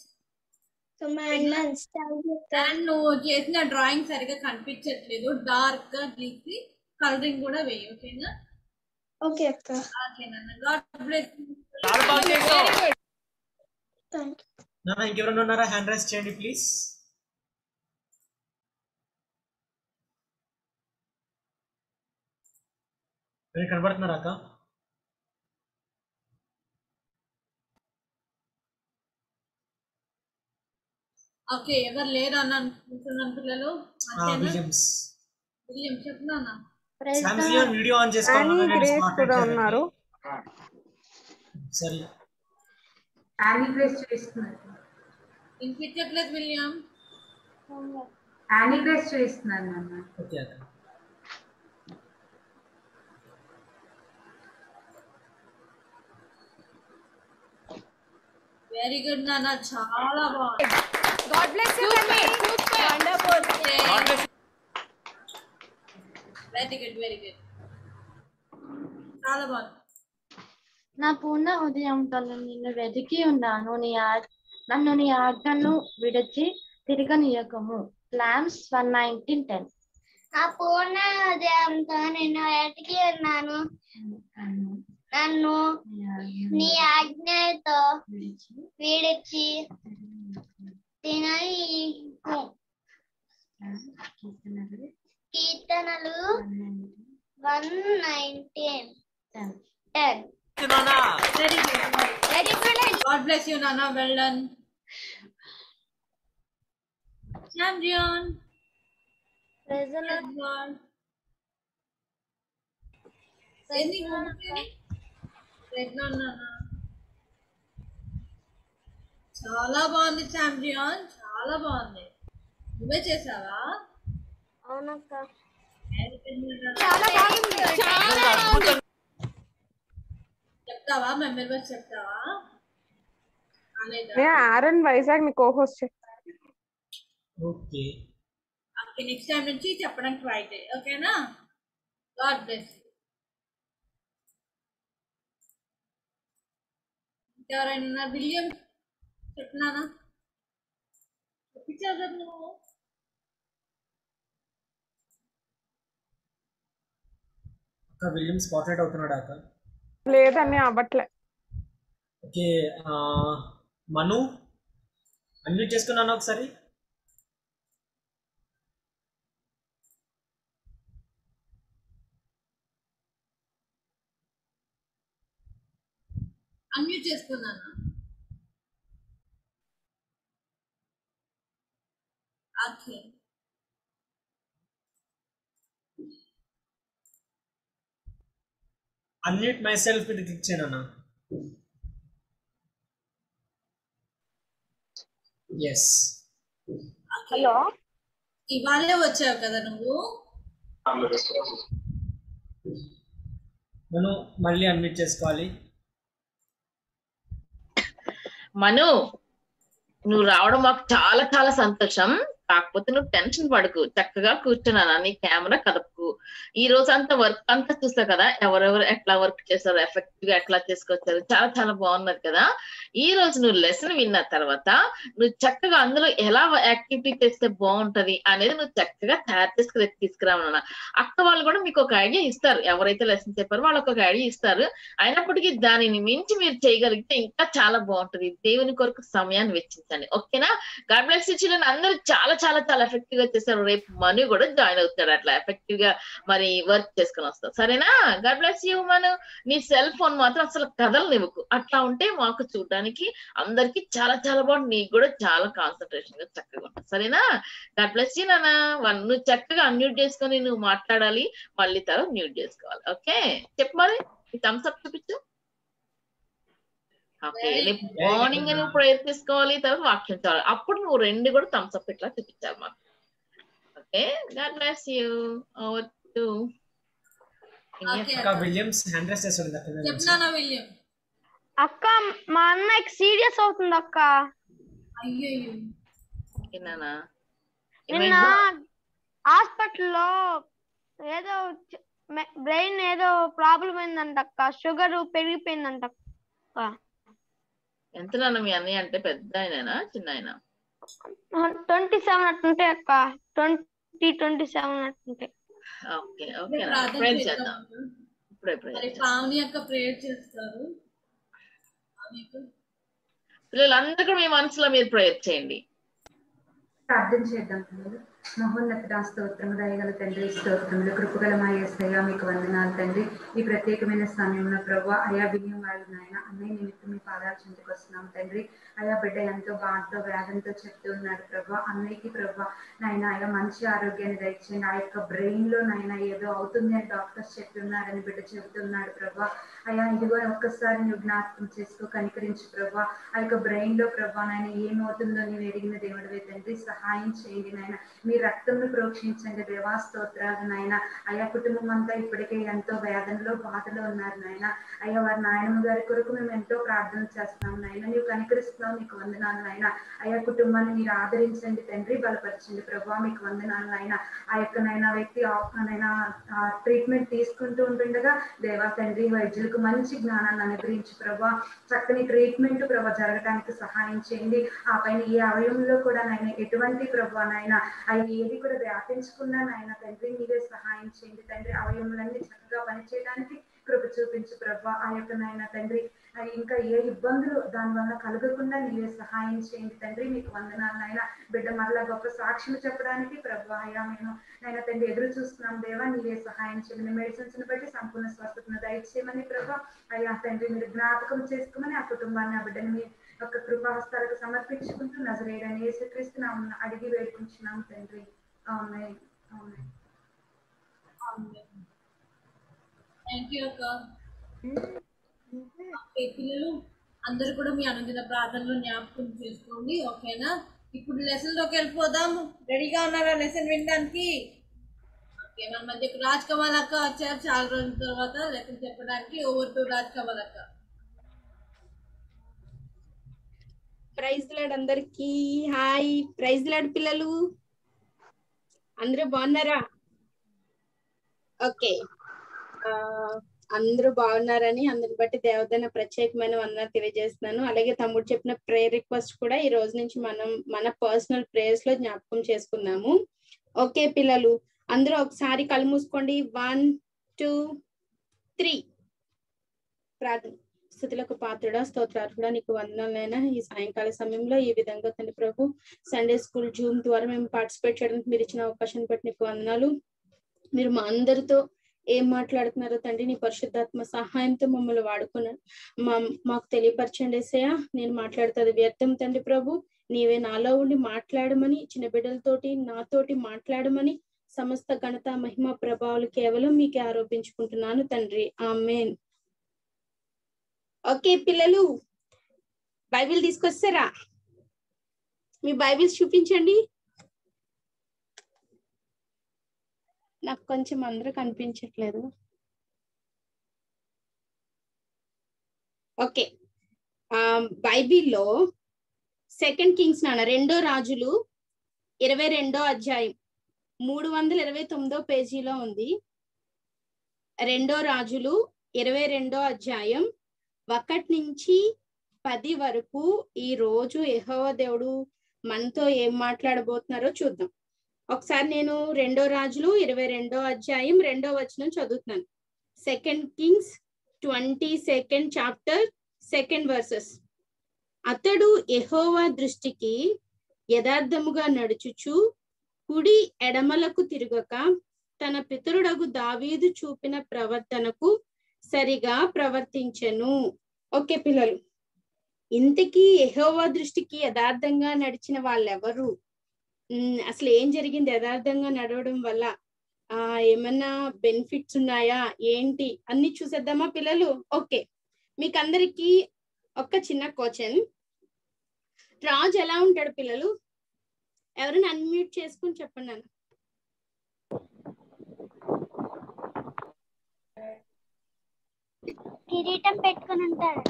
Commandments. Thank you. And no, just na drawing sare ka kan picture le do dark ka bleaky coloring kuda vey okay na. Okay, Akka. Okay, Nana. God bless you. Very good. Thank you. Nana, everyone, Nana, hand raise chandi please. Can you convert na Akka? Okay अगर ले Rana number ले लो अच्छा Williams Williams अपना ना Samsung video on just करना है smart करना रो हां सर एनी ग्रेस चॉइसनर in future plus William Annie Grace चॉइसनर नाना ओके वेरी गुड नाना चाला बहुत God bless you, Benny. Wonderful. God bless. Very good, very good. Chala bol. Na puna udayam talani na vediki unna no ni aad nannu ni aaganu vidachi tiriganiyakamu. Psalms 119:10. Na puna udayam talani na vediki unna no nannu ni aagneto vidachi కీర్తనలు 119:10 very good God bless you నానా well done champion praise the Lord సెండి ముందుకి praise the lord చాలా బాగుంది champion చాలా బాగుంది నువ్వే చేసావా అవునక్క చాలా బాగుంది చాలా అద్భుతం చెప్తావా మెమరీస్ చెప్తావా నేను ఆరన్ వైజాగ్ ని కోహోస్ట్ చేస్తాను ఓకే ఓకే నెక్స్ట్ టైం నుంచి చెప్పడానికి ట్రై చేయి ఓకేనా గాడ్ బ్లెస్ ఎవరైనా విలియం कितना ना पिक्चर जब नो का विलियम स्पॉटेड అవుతున్నా డాకా లేదనే అవట్లే ఓకే మను అన్మ్యూట్ చేసుకున్నానా ఒకసారి అన్మ్యూట్ చేసుకున్నానా Okay. Unmute myself with click cheyana na. Yes. Okay. Hello. Ivale vachav kada nuvvu. Manu malli unmute cheskovali. Manu నువ్వు రావడం మాకు చాలా చాలా సంతోషం కాకపోతే నువ్వు టెన్షన్ పడకు చక్కగా కూర్చున్నాను నీ కెమెరా కదపకు ఈ రోజు అంతా వర్క్ అంతా చూసా కదా ఎవరెవరు ఎట్లా వర్క్ చేశారు ఎఫెక్టివ్ గా ఎట్లా చేసుకొచ్చారు చాలా చాలా బాగున్నది కదా ఈ రోజు నువ్వు లెసన్ విన్న తర్వాత నువ్వు చక్కగా అందులో ఎలా యాక్టివిటీ చేస్తే బాగుంటది అనేది నువ్వు చక్కగా తయారు చేసుకుని తీసుకురామన్నా అక్క వాళ్ళు కూడా మీకు ఒక ఐడియా ఇస్తారు ఎవరైతే లెసన్ చెప్పారో వాళ్ళకి ఒక ఐడియా ఇస్తారు అయినప్పటికీ దానిని మించి మీరు చేయగలిగితే ఇంకా చాలా బాగుంటది దేవుని కొరకు సమయాన్ని వెచ్చించండి ఓకేనా గాడ్ బ్లెస్ యు చిల్డ్రన్ అందరూ చాలా చాలా చాలా ఎఫెక్టివ్ గా చేశారు రేపు మను కూడా జాయిన్ అవుతాడు అట్లా ఎఫెక్టివ్ గా మరి వర్క్ చేసుకుని వస్తాం సరేనా గాడ్ బ్లెస్ యూ మను నీ సెల్ ఫోన్ మాత్రం అసలు కదలు నువ్వు అట్లా ఉంటే మాకు చూడడానికి అందరికి చాలా చాలా బాగుంటుంది నీకు కూడా చాలా కాన్సన్ట్రేషన్ గా చక్కగా ఉంటుంది సరేనా గాడ్ బ్లెస్ యూ నానా నువ్వు చక్కగా అన్మ్యూట్ చేసుకుని నువ్వు మాట్లాడాలి మళ్ళీ తర్వాత మ్యూట్ చేసుకోవాలి ఓకే చెప్పు మరి థమ్స్ అప్ చూపించు మార్నింగ్ అని ప్రేయర్ చేసుకోవాలి, తర్వాత వాక్యం చదవాలి. అప్పుడు నువ్వు రెండు కూడా థమ్స్ అప్ ఇట్లా చూపించాలి మాకు. Okay, God bless you. Over to అక్క విలియమ్స్. హ్యాండ్రెస్ చేస్తుంది అక్క. చెప్నానా విలియం అక్క, మా అన్నకి సీరియస్ అవుతుంది అక్క. అయ్యయ్యో ఏనానా, నిన్న హాస్పిటల్ లో ఏదో బ్రెయిన్ ఏదో ప్రాబ్లం అయిందంట అక్క, షుగర్ పెరిగిపోయిందంట అక్క. ఎంత నాన్న మీ అన్నయ్య అంటే పెద్ద ఆయననా చిన్న ఆయన? 27 అట్టుంటే అక్క, 27 అట్టుంటే. ఓకే ఓకే, ప్రేయర్ చేద్దాం ఇప్పుడే. ప్రేయర్ పావని అక్క ప్రేయర్ చేస్తారు. పిల్లలందరూ మీ మనసులో మీరు ప్రేయర్ చేయండి. ప్రార్థన చేద్దాం. మహోన్నత స్తోత్రము, దయగల తండ్రి స్తోత్రములు, కృపగల మా యేసయ్యా మీకు వందనాలు తండ్రి. ఈ ప్రత్యేకమైన సమయంలో ప్రభా అయా బియ్యం వాళ్ళు నాయన అన్నయ్య నిమిత్తం మీ పాదాలు చెందుకు వస్తున్నాం తండ్రి. అయా బిడ్డ ఎంతో బాధతో వేదంతో చెప్తూ ఉన్నాడు ప్రభా. అన్నయ్యకి ప్రభా నాయన అయా మంచి ఆరోగ్యాన్ని దయచేయండి. ఆ యొక్క బ్రెయిన్ లో నాయన ఏదో అవుతుంది అని డాక్టర్స్ చెప్తున్నారని బిడ్డ చెబుతున్నాడు ప్రభా. అయా ఇదిగో ఒక్కసారి నువ్వు జ్ఞాపకం చేసుకో, కనికరించి ప్రభా ఆ యొక్క బ్రెయిన్ లో ప్రభా నాయన ఏమవుతుందో నువ్వు ఎరిగిన దేవుడివే తండ్రి, సహాయం చేయండి నాయన. మీ రక్తంను ప్రోక్షించండి దేవా, స్తోత్రాలు నాయన. అయ్యా కుటుంబం అంతా ఇప్పటికే ఎంతో వేదనలో బాధలో ఉన్నారు నాయన. అయ్యా వారి నాయనమ్మ గారి కొరకు మేము ఎంతో ప్రార్థన చేస్తున్నాం నాయన. నీవు కనికరిస్తున్నావు, నీకు వందనాలు నాయన. అయ్యా కుటుంబాన్ని మీరు ఆదరించండి తండ్రి, బలపరచండి ప్రభా, మీకు వందనాలు నాయన. ఆ యొక్క నాయన వ్యక్తి నాయన ట్రీట్మెంట్ తీసుకుంటూ ఉంటుండగా దేవా తండ్రి వైద్యులకు మంచి జ్ఞానాన్ని అనుగ్రహించి ప్రభా చక్కని ట్రీట్మెంట్ ప్రభా జరగడానికి సహాయం చేయండి. ఆ పైన ఏ అవయంలో కూడా నాయన ఎటువంటి ప్రభా నాయన ఏది కూడా వ్యాపించకుండా నాయన తండ్రి మీరే సహాయం చేయండి తండ్రి. అవయములన్నీ చక్కగా పనిచేయడానికి కృప చూపించు ప్రభా. ఆ యొక్క నాయన తండ్రి ఇంకా ఏ ఇబ్బందులు దానివల్ల కలగకుండా నీవే సహాయం చేయండి తండ్రి, మీకు వందనాలు నాయన. బిడ్డ మరలా గొప్ప సాక్షులు చెప్పడానికి ప్రభా అయ్యా మేము నాయన తండ్రి ఎదురు చూస్తున్నాం దేవా, నీవే సహాయం చేయండి. మెడిసిన్స్ ని బట్టి సంపూర్ణ స్వస్థతను దయచేయమని ప్రభా అయ్యా తండ్రి మీరు జ్ఞాపకం చేసుకోమని ఆ కుటుంబాన్ని ఆ బిడ్డని మీ యొక్క కృపాహస్తాలకు సమర్పించుకుంటూ నజరేయుడైన యేసుక్రీస్తు నామమున అడిగి వేడుకుంటున్నాము తండ్రి. ఆమేన్. ఆమేన్. ఆమేన్. థాంక్యూ అక్క. ఓకే పిల్లలు అందరూ కూడా మీ అనుదిన ప్రార్థనలో జ్ఞాపకం చేసుకోండి, ఓకేనా? ఇప్పుడు లెసన్ లోకి వెళ్ళిపోదాం. రెడీగా ఉన్నారా లెసన్ వినడానికి? ఓకే, మన మధ్యకు రాజ్ కమల్ అక్క వచ్చారు చాలా రోజుల తర్వాత లెసన్ చెప్పడానికి. ఓవర్ టు రాజ్ కమల్ అక్క. ప్రైజ్ లార్డ్ అందరికి. హాయ్, ప్రైజ్ లార్డ్ పిల్లలు అందరూ బాగున్నారా? ఓకే, అందరూ బాగున్నారని అందరిని బట్టి దేవదైన ప్రత్యేకమైన వందన తెలియజేస్తున్నాను. అలాగే తమ్ముడు చెప్పిన ప్రేయర్ రిక్వెస్ట్ కూడా ఈ రోజు నుంచి మనం మన పర్సనల్ ప్రేయర్స్ లో జ్ఞాపకం చేసుకున్నాము. ఓకే పిల్లలు, అందరూ ఒకసారి కళ్ళు మూసుకోండి. 1 2 3 ప్రార్థన. స్థుతులకు పాత్రుడా, స్తోత్రార్హుడా, నీకు వందనాలైనా ఈ సాయంకాల సమయంలో ఈ విధంగా తండ్రి ప్రభు సండే స్కూల్ జూమ్ ద్వారా మేము పార్టిసిపేట్ చేయడానికి మీరు ఇచ్చిన అవకాశాన్ని బట్టి నీకు వందనాలు. మీరు మా అందరితో ఏం మాట్లాడుతున్నారో తండ్రి నీ పరిశుద్ధాత్మ సహాయంతో మమ్మల్ని వాడుకున్నారు, మాకు తెలియపరచండి ఏసయ్యా. నేను మాట్లాడుతుంది వ్యర్థం తండ్రి ప్రభు, నీవే నాలో ఉండి మాట్లాడమని, చిన్న బిడ్డలతోటి నాతోటి మాట్లాడమని, సమస్త ఘనత మహిమ ప్రభావాలు కేవలం మీకే ఆరోపించుకుంటున్నాను తండ్రి. ఆమేన్. ఓకే పిల్లలు, బైబిల్ తీసుకొస్తారా? మీ బైబిల్స్ చూపించండి నాకు. కొంచెం అందరూ కనిపించట్లేదు. ఓకే, బైబిల్లో 2 Kings నాన్న 2 Kings 22 329 పేజీలో ఉంది. 2 Kings 22 1 నుంచి 10 వరకు ఈ రోజు యెహోవా దేవుడు మనతో ఏం మాట్లాడబోతున్నారో చూద్దాం. ఒకసారి నేను 2 Kings 22 చదువుతున్నాను. 2 Kings 22 chapter 2 verses. అతడు యెహోవా దృష్టికి యథార్థముగా నడుచుచు కుడి ఎడమలకు తిరగక తన పితరుడగు దావీదు చూపిన ప్రవర్తనకు సరిగా ప్రవర్తించెను. ఓకే పిల్లలు, ఇంతకీ యెహోవా దృష్టికి యథార్థంగా నడిచిన వాళ్ళెవరు? అసలు ఏం జరిగింది? యథార్థంగా నడవడం వల్ల ఏమన్నా బెనిఫిట్స్ ఉన్నాయా ఏంటి అన్ని చూసేద్దామా పిల్లలు? ఓకే, మీకు అందరికీ ఒక్క చిన్న క్వశ్చన్ రాజ్ ఎలా ఉంటాడు పిల్లలు ఎవరైనా అన్మ్యూట్ చేసుకొని చెప్పండి అన్న కిరీటం పెట్టుకొని ఉంటాడు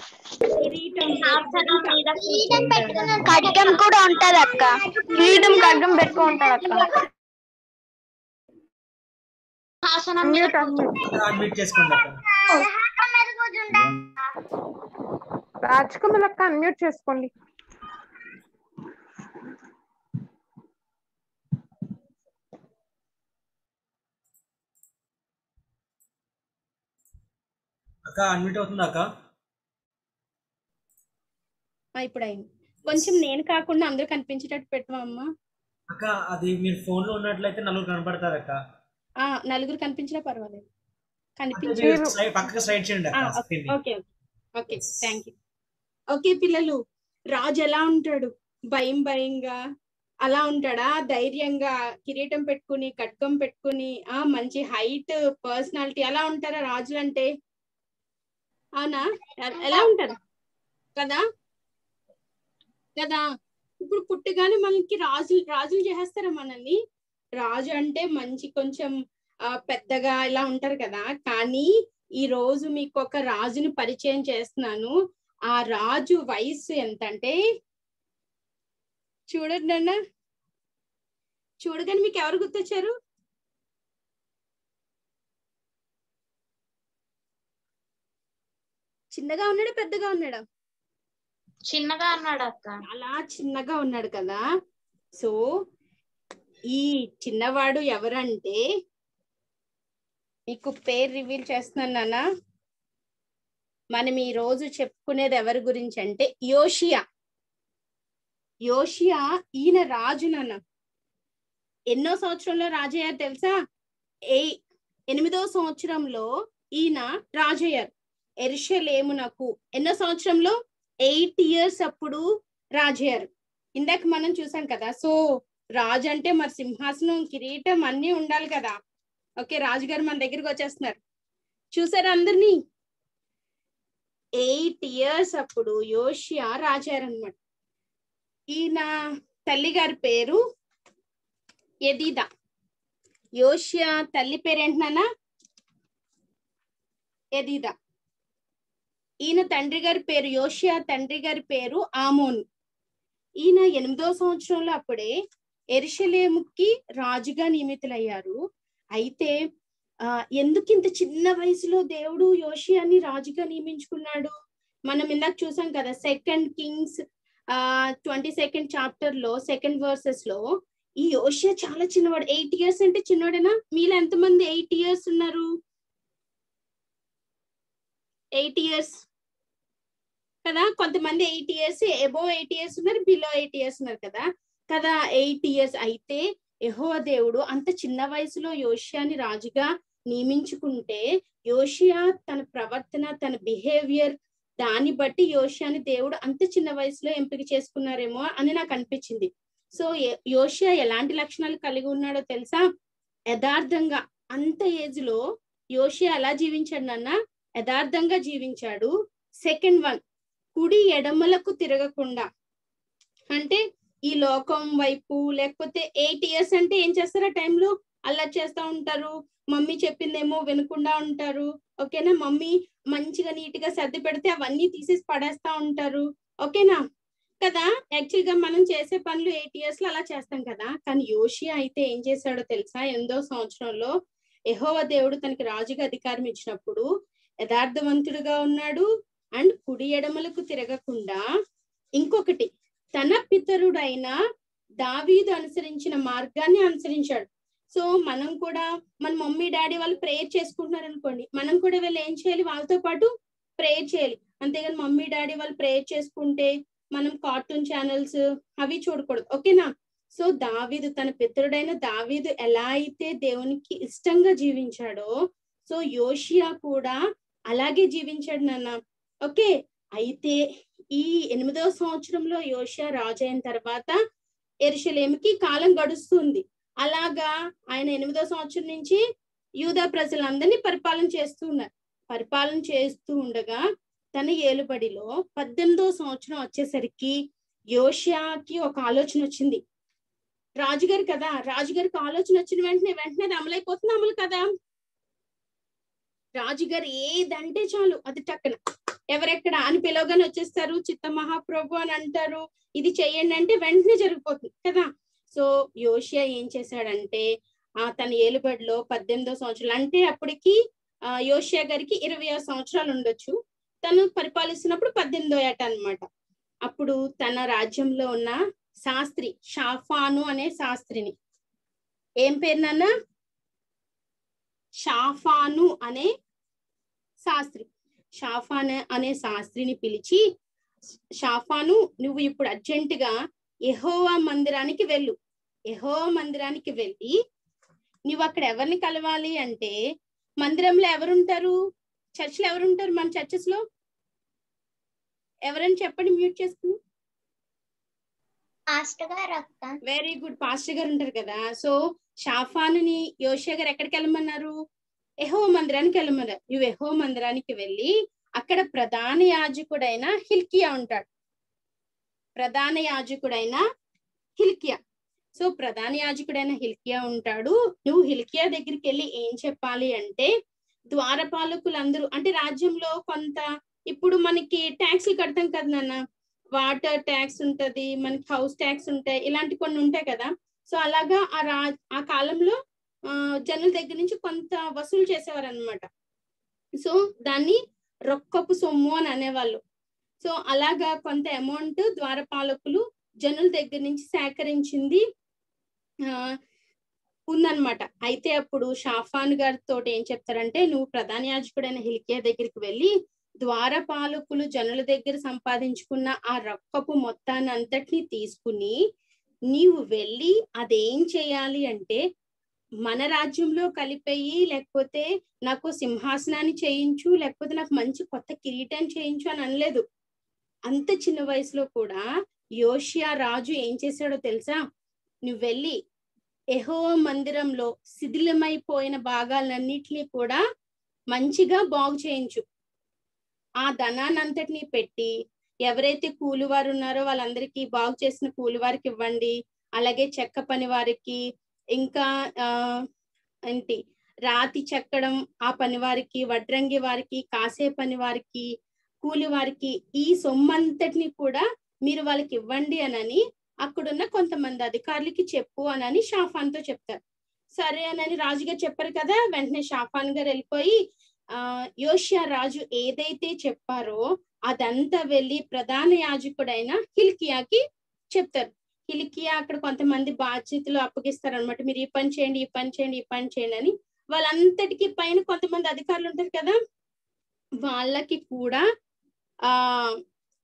కిరీటం సాధన మీద కిరీటం పెట్టుకొని కడ్గం కూడా ఉంటది అక్క కిరీటం కడ్గం పెట్టుకొని ఉంటాడు అక్క హాసనం మీద అడ్మిట్ చేసుకుంటా అక్క మీద కూర్చుంటా రాజ్ కమల్ అక్క అన్మ్యూట్ చేసుకోండి అక్క అన్మ్యూట్ అవుతుందా అక్క ఇప్పుడు అయింది కొంచెం నేను కాకుండా అందరూ కనిపించేటట్టు పెట్టు అమ్మ అక్క అది మీరు ఫోన్ లో ఉన్నట్లయితే నలుగురు కనబడతారు అక్క ఆ నలుగురు కనిపించినా పర్వాలేదు కనిపించేరు స్లైడ్ పక్కకి స్లైడ్ చేయండి అక్క ఓకే ఓకే థాంక్యూ ఓకే పిల్లలు రాజ్ ఎలా ఉంటాడు భయం భయంగా అలా ఉంటాడా ధైర్యంగా కిరీటం పెట్టుకొని కట్కం పెట్టుకొని ఆ మంచి హైట్ పర్సనాలిటీ అలా ఉంటారా రాజులు అంటే అవునా ఎలా ఉంటారు కదా కదా ఇప్పుడు పుట్టగానే మనకి రాజులు చేస్తారా మనల్ని రాజు అంటే మంచి కొంచెం పెద్దగా ఇలా ఉంటారు కదా కానీ ఈ రోజు మీకు ఒక రాజుని పరిచయం చేస్తున్నాను ఆ రాజు వయసు ఎంతంటే చూడండి అన్న చూడగానే మీకు ఎవరు గుర్తొచ్చారు చిన్నగా ఉన్నాడా పెద్దగా ఉన్నాడా చిన్నగా ఉన్నాడు అక్క అలా చిన్నగా ఉన్నాడు కదా సో ఈ చిన్నవాడు ఎవరంటే మీకు పేరు రివీల్ చేస్తున్నాను నాన్న మనం ఈ రోజు చెప్పుకునేది ఎవరి గురించి అంటే యోషియా ఈయన రాజు నాన్న ఎన్నో సంవత్సరంలో రాజయ్యారు తెలుసా 8వ సంవత్సరంలో ఈయన రాజయ్యారు యెరూషలేమునకు ఎన్నో సంవత్సరంలో 8 years అప్పుడు రాజయ్యారు ఇందాక మనం చూసాం కదా సో రాజు అంటే మరి సింహాసనం కిరీటం అన్ని ఉండాలి కదా ఓకే రాజుగారు మన దగ్గరికి వచ్చేస్తున్నారు చూసారు అందరినీ 8 years అప్పుడు యోషియా రాజారు అనమాట ఈయన తల్లి గారి పేరు యెదీదా యోషియా తల్లి పేరేంటనా యెదీదా ఈయన తండ్రి గారి పేరు యోషియా తండ్రి గారి పేరు ఆమోను ఈయన 8వ సంవత్సరంలో అప్పుడే యెరూషలేముకి రాజుగా నియమితులయ్యారు అయితే ఎందుకు ఇంత చిన్న వయసులో దేవుడు యోషియాని రాజుగా నియమించుకున్నాడు మనం ఇందాక చూసాం కదా 2 Kings 22 లో 2 verses లో ఈ యోషియా చాలా చిన్నవాడు 8 years అంటే చిన్నవాడేనా మీలో ఎంతమంది 8 years ఉన్నారు 8 years కదా కొంతమంది 8 years అబౌవ్ 8 years ఉన్నారు బిలో 8 years ఉన్నారు కదా 8 years అయితే యెహోవా దేవుడు అంత చిన్న వయసులో యోషియాని రాజుగా నియమించుకుంటే యోషియా తన ప్రవర్తన తన బిహేవియర్ దాన్ని బట్టి యోషియాని దేవుడు అంత చిన్న వయసులో ఎంపిక చేసుకున్నారేమో అని నాకు అనిపించింది సో యోషియా ఎలాంటి లక్షణాలు కలిగి ఉన్నాడో తెలుసా యథార్థంగా అంత ఏజ్ లో యోషియా ఎలా జీవించాడు నాన్న యథార్థంగా జీవించాడు 2nd one కుడి ఎడమలకు తిరగకుండా అంటే ఈ లోకం వైపు లేకపోతే 8 years అంటే ఏం చేస్తారు ఆ టైంలో అల్లరి చేస్తూ ఉంటారు మమ్మీ చెప్పిందేమో వినకుండా ఉంటారు ఓకేనా మమ్మీ మంచిగా నీట్ గా సర్ది పెడితే అవన్నీ తీసేసి పడేస్తా ఉంటారు ఓకేనా కదా యాక్చువల్ గా మనం చేసే పనులు 8 years లో అలా చేస్తాం కదా కానీ యోషియా అయితే ఏం చేశాడో తెలుసా 8వ సంవత్సరంలో యెహోవా దేవుడు తనకి రాజుగా అధికారం ఇచ్చినప్పుడు యథార్థవంతుడుగా ఉన్నాడు అండ్ కుడి ఎడమలకు తిరగకుండా ఇంకొకటి తన పితరుడైన దావీదు అనుసరించిన మార్గాన్ని అనుసరించాడు సో మనం కూడా మన మమ్మీ డాడీ వాళ్ళు ప్రేయర్ చేసుకుంటున్నారు అనుకోండి మనం కూడా వీళ్ళు ఏం చేయాలి వాళ్ళతో పాటు ప్రేయర్ చేయాలి అంతేగాని మమ్మీ డాడీ వాళ్ళు ప్రేయర్ చేసుకుంటే మనం కార్టూన్ ఛానల్స్ అవి చూడకూడదు ఓకేనా సో దావీదు తన పితరుడైన దావీదు ఎలా అయితే దేవునికి ఇష్టంగా జీవించాడో సో యోషియా కూడా అలాగే జీవించాడు నాన్న ఓకే అయితే ఈ 8వ సంవత్సరంలో యోషియా రాజు అయిన తర్వాత యెరూషలేముకి కాలం గడుస్తుంది అలాగా ఆయన 8వ సంవత్సరం నుంచి యూదా ప్రజలందరినీ పరిపాలన చేస్తూ ఉండగా తన ఏలుబడిలో 18వ సంవత్సరం వచ్చేసరికి యోషియాకి ఒక ఆలోచన వచ్చింది. రాజుగారు కదా, రాజుగారికి ఆలోచన వచ్చిన వెంటనే అమలైపోతుంది. అమలు కదా, రాజుగారు ఏదంటే చాలు అది టక్కన ఎవరెక్కడ అని పిలవగానే వచ్చేస్తారు. చిత్త మహాప్రభు అని అంటారు, ఇది చెయ్యండి అంటే వెంటనే జరిగిపోతుంది కదా. సో యోషియా ఏం చేశాడంటే తన ఏలుబడిలో 18వ సంవత్సరాలు అంటే అప్పటికి యోషియా గారికి 20 సంవత్సరాలు ఉండొచ్చు. తను పరిపాలిస్తున్నప్పుడు 18వ ఏట అన్నమాట. అప్పుడు తన రాజ్యంలో ఉన్న శాస్త్రి షాఫాను అనే శాస్త్రిని, ఏం పేరు నాన్న? షాఫాను అనే శాస్త్రి, షాఫాను అనే శాస్త్రిని పిలిచి, షాఫాను నువ్వు ఇప్పుడు అర్జెంట్ గా యెహోవా మందిరానికి వెళ్ళు. యెహోవా మందిరానికి వెళ్ళి నువ్వు అక్కడ ఎవరిని కలవాలి అంటే, మందిరంలో ఎవరుంటారు? చర్చిలో ఎవరుంటారు? మన చర్చెస్ లో ఎవరని చెప్పండి. మ్యూట్ చేసుకుని వెరీ గుడ్, పాస్టర్ గారు ఉంటారు కదా. సో షాఫానుని యోషియా గారు ఎక్కడికి వెళ్ళమన్నారు? యెహోవా మందిరానికి వెళ్ళమన్నారు. నువ్వు యెహోవా మందిరానికి వెళ్ళి అక్కడ ప్రధాన యాజకుడైన హిల్కియా ఉంటాడు. ప్రధాన యాజకుడైన హిల్కియా, సో ప్రధాన యాజకుడైన హిల్కియా ఉంటాడు. నువ్వు హిల్కియా దగ్గరికి వెళ్ళి ఏం చెప్పాలి అంటే, ద్వారపాలకులందరూ అంటే రాజ్యంలో కొంత ఇప్పుడు మనకి ట్యాక్స్లు కడతాం కదా నాన్న, వాటర్ ట్యాక్స్ ఉంటది, మనకి హౌస్ ట్యాక్స్ ఉంటాయి, ఇలాంటి కొన్ని ఉంటాయి కదా. సో అలాగా ఆ కాలంలో జనుల దగ్గర నుంచి కొంత వసూలు చేసేవారు అనమాట. సో దాన్ని రొక్కపు సొమ్ము అని అనేవాళ్ళు. సో అలాగా కొంత అమౌంట్ ద్వారపాలకులు జనుల దగ్గర నుంచి సేకరించింది ఉందన్నమాట. అయితే అప్పుడు షాఫాన్ గారితో ఏం చెప్తారంటే, నువ్వు ప్రధాన యాజకుడైన హిల్కియా దగ్గరికి వెళ్ళి ద్వారపాలకులు జనుల దగ్గర సంపాదించుకున్న ఆ రొక్కపు మొత్తాన్ని అంతటినీ తీసుకుని నీవు వెళ్ళి అదేం చేయాలి అంటే, మన రాజ్యంలో కలిపేయి, లేకపోతే నాకు సింహాసనాన్ని చేయించు, లేకపోతే నాకు మంచి కొత్త కిరీటం చేయించు అని అనలేదు. అంత చిన్న వయసులో కూడా యోషియా రాజు ఏం చేశాడో తెలుసా? నువ్వు వెళ్ళి యెహోవా మందిరంలో శిథిలమైపోయిన భాగాలన్నిటినీ కూడా మంచిగా బాగు చేయించు. ఆ ధనాన్ని అంతటినీ పెట్టి ఎవరైతే కూలివారు ఉన్నారో వాళ్ళందరికీ, బాగు చేసిన కూలివారికి ఇవ్వండి, అలాగే చెక్క పని వారికి, ఇంకా ఏంటి రాతి చెక్కడం ఆ పని వారికి, వడ్రంగి వారికి, కాసే పని వారికి, కూలివారికి ఈ సొమ్మంతటిని కూడా మీరు వాళ్ళకి ఇవ్వండి అనని అక్కడున్న కొంతమంది అధికారులకి చెప్పు అనని షాఫాన్ తో చెప్తారు. సరే అనని రాజుగారు చెప్పారు కదా, వెంటనే షాఫాన్ గారు వెళ్ళిపోయి యోషియా రాజు ఏదైతే చెప్పారో అదంతా వెళ్ళి ప్రధాన యాజకుడైన హిల్కియాకి చెప్తారు. హిల్కియా అక్కడ కొంతమంది బాధ్యతలు అప్పగిస్తారు అనమాట. మీరు ఈ పని చేయండి, ఈ పని చేయండి, ఈ పని చేయండి అని. వాళ్ళంతటికి పైన కొంతమంది అధికారులు ఉంటారు కదా, వాళ్ళకి కూడా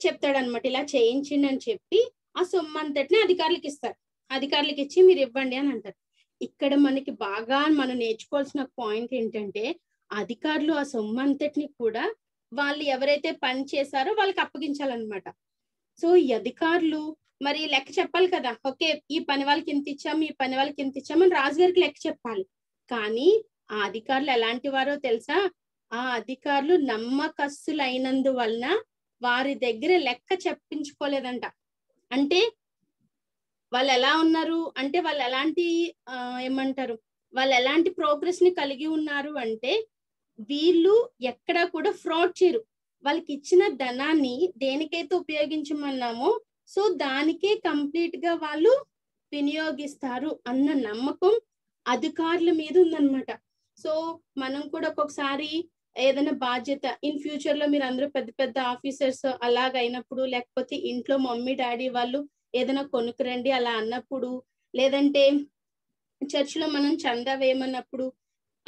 చెప్తాడు అనమాట, ఇలా చేయించండి అని చెప్పి ఆ సొమ్ము అంతటిని అధికారులకు ఇస్తారు. అధికారులకు ఇచ్చి మీరు ఇవ్వండి అని అంటారు. ఇక్కడ మనకి బాగా మనం నేర్చుకోవాల్సిన పాయింట్ ఏంటంటే, అధికారులు ఆ సొమ్ము అంతటిని కూడా వాళ్ళు ఎవరైతే పని చేశారో వాళ్ళకి అప్పగించాలన్నమాట. సో ఈ అధికారులు మరి లెక్క చెప్పాలి కదా, ఓకే ఈ పని వాళ్ళకి ఇంత ఇచ్చాము, ఈ పని వాళ్ళకి ఇంత ఇచ్చామని రాజుగారికి లెక్క చెప్పాలి. కానీ ఆ అధికారులు ఎలాంటి వారో తెలుసా? ఆ అధికారులు నమ్మకస్తులు అయినందువలన వారి దగ్గర లెక్క చెప్పించుకోలేదంట. అంటే వాళ్ళు ఎలా ఉన్నారు అంటే, వాళ్ళు ఎలాంటి ఏమంటారు, వాళ్ళు ఎలాంటి ప్రోగ్రెస్ ని కలిగి ఉన్నారు అంటే, వీళ్ళు ఎక్కడా కూడా ఫ్రాడ్ చేయరు. వాళ్ళకి ఇచ్చిన ధనాన్ని దేనికైతే ఉపయోగించమన్నామో సో దానికే కంప్లీట్ గా వాళ్ళు వినియోగిస్తారు అన్న నమ్మకం అధికారుల మీద ఉందన్నమాట. సో మనం కూడా ఒక్కొక్కసారి ఏదైనా బాధ్యత ఇన్ ఫ్యూచర్ లో మీరు అందరూ పెద్ద పెద్ద ఆఫీసర్స్ అలాగైనప్పుడు, లేకపోతే ఇంట్లో మమ్మీ డాడీ వాళ్ళు ఏదైనా కొనుక్కురండి అలా అన్నప్పుడు, లేదంటే చర్చ్ లో మనం చందా వేయమన్నప్పుడు,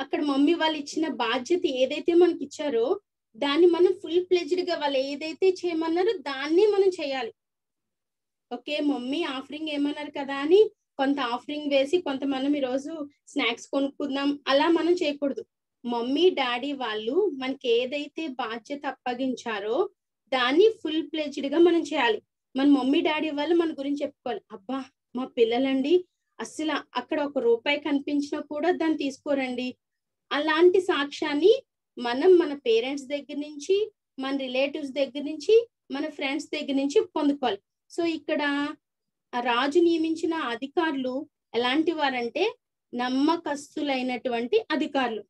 అక్కడ మమ్మీ వాళ్ళు ఇచ్చిన బాధ్యత ఏదైతే మనకి ఇచ్చారో దాన్ని మనం ఫుల్ ప్లెజ్డ్ గా వాళ్ళు ఏదైతే చేయమన్నారో దాన్ని మనం చేయాలి. ఓకే మమ్మీ ఆఫరింగ్ ఏమన్నారు కదా అని కొంత ఆఫరింగ్ వేసి కొంత మనం ఈరోజు స్నాక్స్ కొనుక్కుందాం అలా మనం చేయకూడదు. మమ్మీ డాడీ వాళ్ళు మనకి ఏదైతే బాధ్యత అప్పగించారో దాన్ని ఫుల్ ప్లెజ్డ్ గా మనం చేయాలి. మన మమ్మీ డాడీ వాళ్ళు మన గురించి చెప్పుకోవాలి, అబ్బా మా పిల్లలండి అసలు అక్కడ ఒక రూపాయి కనిపించినా కూడా దాన్ని తీసుకోరండి. అలాంటి సాక్ష్యాన్ని మనం మన పేరెంట్స్ దగ్గర నుంచి, మన రిలేటివ్స్ దగ్గర నుంచి మన ఫ్రెండ్స్ దగ్గర నుంచి పొందుకోవాలి. సో ఇక్కడ రాజు నియమించిన అధికారులు ఎలాంటి వారంటే నమ్మకస్తులైనటువంటి అధికారులు.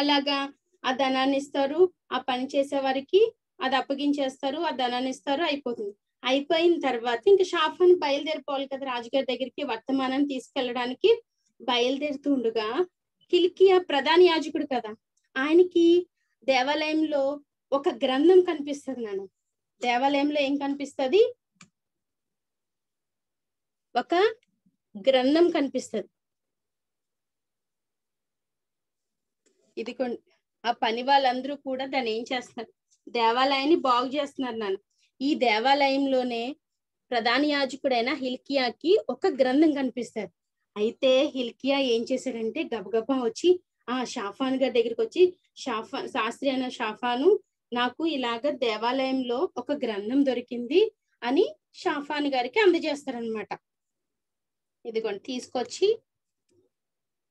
అలాగా ఆ ధనాన్ని ఇస్తారు, ఆ పని చేసే వారికి అది అప్పగించేస్తారు, ఆ ధనాన్ని ఇస్తారు, అయిపోతుంది. అయిపోయిన తర్వాత ఇంకా షాఫాను బయలుదేరిపోవాలి కదా రాజుగారి దగ్గరికి వర్తమానాన్ని తీసుకెళ్ళడానికి. బయలుదేరుతూ ఉండగా కిలికియా ప్రధాన యాజకుడు కదా, ఆయనకి దేవాలయంలో ఒక గ్రంథం కనిపిస్తుంది. నాన్న దేవాలయంలో ఏం కనిపిస్తుంది? ఒక గ్రంథం కనిపిస్తుంది. ఇది ఆ పని వాళ్ళందరూ కూడా దాన్ని ఏం చేస్తున్నారు? దేవాలయాన్ని బాగు చేస్తున్నారు. నాన్న ఈ దేవాలయంలోనే ప్రధాన యాజకుడైన హిల్కియాకి ఒక గ్రంథం కనిపిస్తుంది. అయితే హిల్కియా ఏం చేశాడంటే గబగబా వచ్చి ఆ షాఫాన్ గారి దగ్గరికి వచ్చి, శాస్త్రి అయిన షాఫాను, నాకు ఇలాగ దేవాలయంలో ఒక గ్రంథం దొరికింది అని షాఫాన్ గారికి అందజేస్తారనమాట. ఇదిగోండి తీసుకొచ్చి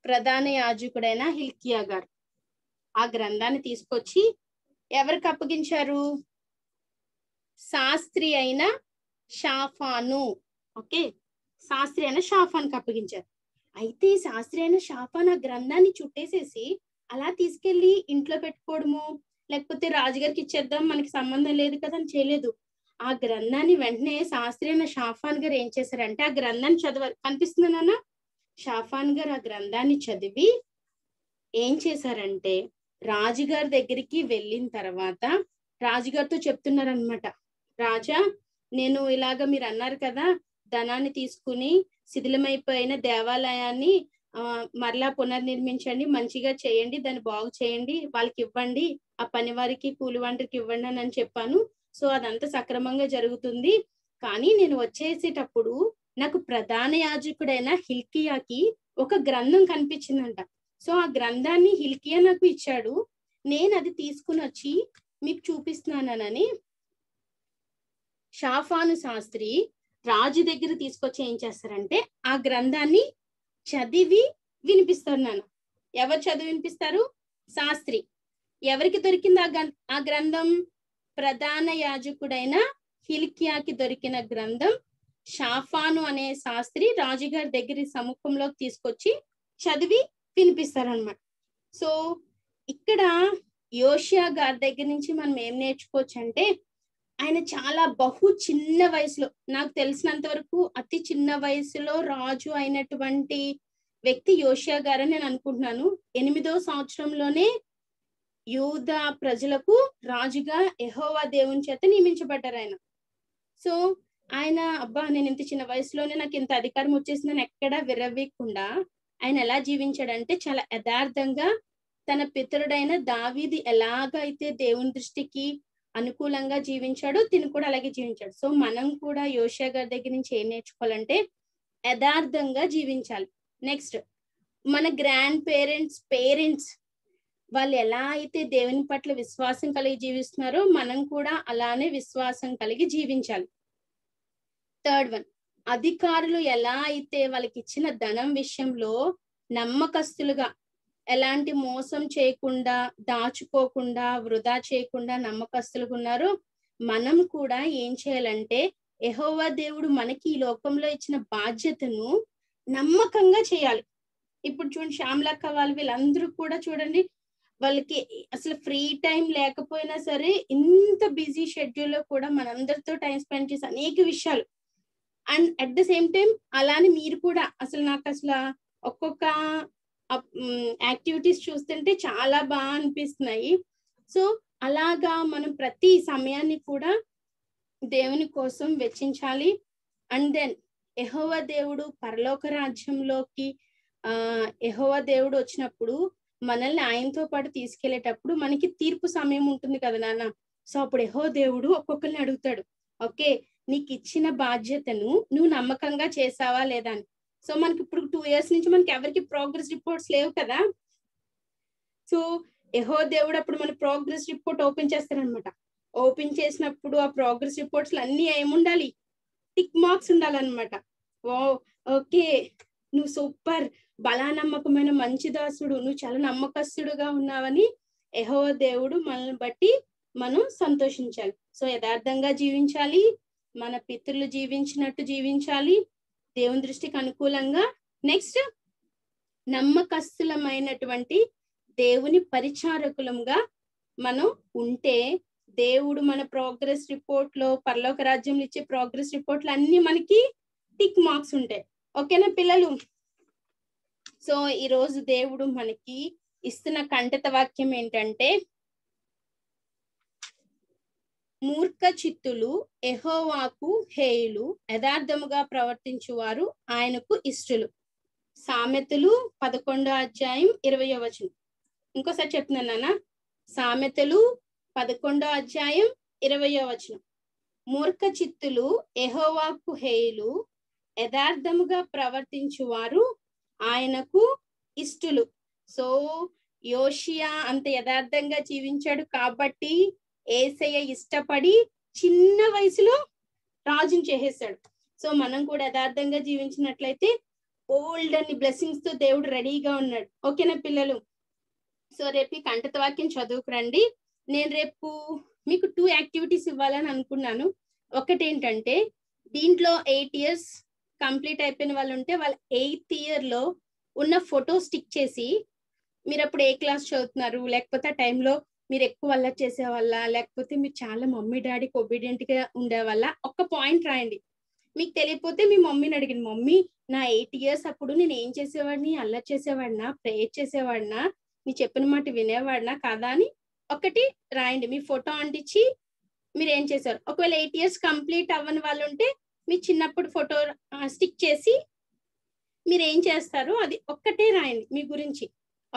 ప్రధాన యాజకుడైన హిల్కియా గారు ఆ గ్రంథాన్ని తీసుకొచ్చి ఎవరికి అప్పగించారు? శాస్త్రి అయిన షాఫాను. ఓకే, శాస్త్రి అయిన షాఫాన్కి అప్పగించారు. అయితే శాస్త్రి అయిన షాఫాన్ ఆ గ్రంథాన్ని చుట్టేసేసి అలా తీసుకెళ్లి ఇంట్లో పెట్టుకోవడము, లేకపోతే రాజుగారికి ఇచ్చేద్దాం మనకి సంబంధం లేదు కదా అని చేయలేదు. ఆ గ్రంథాన్ని వెంటనే శాస్త్రి అయిన షాఫాన్ గారు ఏం చేశారంటే ఆ గ్రంథాన్ని చదివారు. కనిపిస్తుంది నాన్న, షాఫాన్ గారు ఆ గ్రంథాన్ని చదివి ఏం చేశారంటే రాజుగారి దగ్గరికి వెళ్ళిన తర్వాత రాజుగారితో చెప్తున్నారనమాట, రాజా నేను ఇలాగ మీరు అన్నారు కదా ధనాన్ని తీసుకుని శిథిలమైపోయిన దేవాలయాన్ని మరలా పునర్నిర్మించండి, మంచిగా చేయండి, దాన్ని బాగు చేయండి, వాళ్ళకి ఇవ్వండి, ఆ పని వారికి కూలి వంటకి ఇవ్వండి అని చెప్పాను. సో అదంతా సక్రమంగా జరుగుతుంది. కానీ నేను వచ్చేసేటప్పుడు నాకు ప్రధాన యాజకుడైన హిల్కియాకి ఒక గ్రంథం కనిపించిందంట. సో ఆ గ్రంథాన్ని హిల్కియా నాకు ఇచ్చాడు, నేను అది తీసుకుని వచ్చి మీకు చూపిస్తున్నానని షాఫాను శాస్త్రి రాజు దగ్గర తీసుకొచ్చి ఏం చేస్తారంటే ఆ గ్రంథాన్ని చదివి వినిపిస్తారు. నాన్న ఎవరు చదివి వినిపిస్తారు? శాస్త్రి. ఎవరికి దొరికింది ఆ గ్రంథం? ప్రధాన యాజకుడైన హిల్కియాకి దొరికిన గ్రంథం షాఫాను అనే శాస్త్రి రాజుగారి దగ్గర సముఖంలోకి తీసుకొచ్చి చదివి వినిపిస్తారు అనమాట. సో ఇక్కడ యోషియా గారి దగ్గర నుంచి మనం ఏం నేర్చుకోవచ్చు అంటే ఆయన చాలా చిన్న వయసులో, నాకు తెలిసినంత వరకు అతి చిన్న వయసులో రాజు అయినటువంటి వ్యక్తి యోషియా గారని నేను అనుకుంటున్నాను. 8వ సంవత్సరంలోనే యూదా ప్రజలకు రాజుగా యెహోవా దేవుని చేత నియమించబడ్డారు ఆయన. సో ఆయన అబ్బా నేను ఇంత చిన్న వయసులోనే నాకు ఇంత అధికారం వచ్చేసిందని ఎక్కడా విరవీయకుండా ఆయన ఎలా జీవించాడంటే చాలా యథార్థంగా తన పితరుడైన దావీదు ఎలాగైతే దేవుని దృష్టికి అనుకూలంగా జీవించాడు తిని కూడా అలాగే జీవించాడు. సో మనం కూడా యోషియా గారి దగ్గర నుంచి ఏం నేర్చుకోవాలంటే యథార్థంగా జీవించాలి. నెక్స్ట్ మన గ్రాండ్ పేరెంట్స్ వాళ్ళు ఎలా అయితే దేవుని పట్ల విశ్వాసం కలిగి జీవిస్తున్నారో మనం కూడా అలానే విశ్వాసం కలిగి జీవించాలి. థర్డ్ వన్, అధికారులు ఎలా అయితే వాళ్ళకి ఇచ్చిన ధనం విషయంలో నమ్మకస్తులుగా, ఎలాంటి మోసం చేయకుండా, దాచుకోకుండా, వృధా చేయకుండా నమ్మకస్తులుగా ఉన్నారు. మనం కూడా ఏం చేయాలంటే యెహోవా దేవుడు మనకి ఈ లోకంలో ఇచ్చిన బాధ్యతను నమ్మకంగా చేయాలి. ఇప్పుడు చూడండి శ్యామలక్క వాళ్ళు వీళ్ళందరూ కూడా చూడండి వాళ్ళకి అసలు ఫ్రీ టైం లేకపోయినా సరే ఇంత బిజీ షెడ్యూల్లో కూడా మనందరితో టైం స్పెండ్ చేసే అనేక విషయాలు. And at the same time అలానే మీరు కూడా అసలు నాకు అసలు ఒక్కొక్క యాక్టివిటీస్ చూస్తుంటే చాలా బాగా అనిపిస్తున్నాయి. సో అలాగా మనం ప్రతి సమయాన్ని కూడా దేవుని కోసం వెచ్చించాలి. అండ్ దెన్ యెహోవా దేవుడు పరలోక రాజ్యంలోకి యెహోవా దేవుడు వచ్చినప్పుడు మనల్ని ఆయనతో పాటు తీసుకెళ్లేటప్పుడు మనకి తీర్పు సమయం ఉంటుంది కదా నాన్న. సో అప్పుడు యెహోవా దేవుడు ఒక్కొక్కరిని అడుగుతాడు, ఓకే నీకు ఇచ్చిన బాధ్యతను నువ్వు నమ్మకంగా చేసావా లేదా అని. సో మనకి ఇప్పుడు 2 years నుంచి మనకి ఎవరికి ప్రోగ్రెస్ రిపోర్ట్స్ లేవు కదా. సో యెహోవా దేవుడు అప్పుడు మన ప్రోగ్రెస్ రిపోర్ట్ ఓపెన్ చేస్తారనమాట. ఓపెన్ చేసినప్పుడు ఆ ప్రోగ్రెస్ రిపోర్ట్స్ అన్ని ఏముండాలి? టిక్ మార్క్స్ ఉండాలన్నమాట. ఓకే నువ్వు సూపర్, బలా నమ్మకమైన మంచి దాసుడు, నువ్వు చాలా నమ్మకస్తుడుగా ఉన్నావని యెహోవా దేవుడు మనల్ని బట్టి మనం సంతోషించాలి. సో యథార్థంగా జీవించాలి, మన పితరులు జీవించినట్టు జీవించాలి, దేవుని దృష్టికి అనుకూలంగా. నెక్స్ట్, నమ్మకస్తులమైనటువంటి దేవుని పరిచారకులంగా మనం ఉంటే దేవుడు మన ప్రోగ్రెస్ రిపోర్ట్ లో, పరలోక రాజ్యంలో ఇచ్చే ప్రోగ్రెస్ రిపోర్ట్లు అన్ని మనకి టిక్ మార్క్స్ ఉంటాయి. ఓకేనా పిల్లలు? సో ఈ రోజు దేవుడు మనకి ఇస్తున్న కంటత వాక్యం ఏంటంటే, మూర్ఖ చిత్తులు యెహోవాకు హేయులు, యథార్థముగా ప్రవర్తించువారు ఆయనకు ఇష్టలు. సామెతలు 11:20. ఇంకోసారి చెప్తున్నాను నాన్న, సామెతలు 11:20. మూర్ఖ చిత్తులు యెహోవాకు హేయులు, యథార్థముగా ప్రవర్తించువారు ఆయనకు ఇష్టలు. సో యోషియా అంత యథార్థంగా జీవించాడు కాబట్టి ఏసయ్య ఇష్టపడి చిన్న వయసులో రాజుని చేసేసాడు. సో మనం కూడా యథార్థంగా జీవించినట్లయితే ఓల్డ్ అని బ్లెస్సింగ్స్ తో దేవుడు రెడీగా ఉన్నాడు. ఓకేనా పిల్లలు? సో రేపు ఈ కంటత వాక్యం చదువుకురండి. నేను రేపు మీకు 2 యాక్టివిటీస్ ఇవ్వాలని అనుకున్నాను. ఒకటి ఏంటంటే, దీంట్లో 8 years కంప్లీట్ అయిపోయిన వాళ్ళు ఉంటే వాళ్ళ 8th year లో ఉన్న ఫోటో స్టిక్ చేసి, మీరు అప్పుడు ఏ క్లాస్ చదువుతున్నారు, లేకపోతే ఆ టైంలో మీరు ఎక్కువ వల్ల చేసేవాళ్ళ, లేకపోతే మీరు చాలా మమ్మీ డాడీకి ఒబీడియంట్ గా ఉండేవాళ్ళ, ఒక్క పాయింట్ రాయండి. మీకు తెలియకపోతే మీ మమ్మీని అడిగింది, మమ్మీ నా 8 years అప్పుడు నేను ఏం చేసేవాడిని, అల్లా చేసేవాడినా, ప్రేయర్ చేసేవాడినా, మీ చెప్పిన మాట వినేవాడినా కాదా అని ఒకటి రాయండి. మీ ఫోటో అంటించి మీరు ఏం చేశారు. ఒకవేళ 8 years కంప్లీట్ అవ్వని వాళ్ళు ఉంటే మీ చిన్నప్పుడు ఫోటో స్టిక్ చేసి మీరు ఏం చేస్తారు అది ఒక్కటే రాయండి మీ గురించి.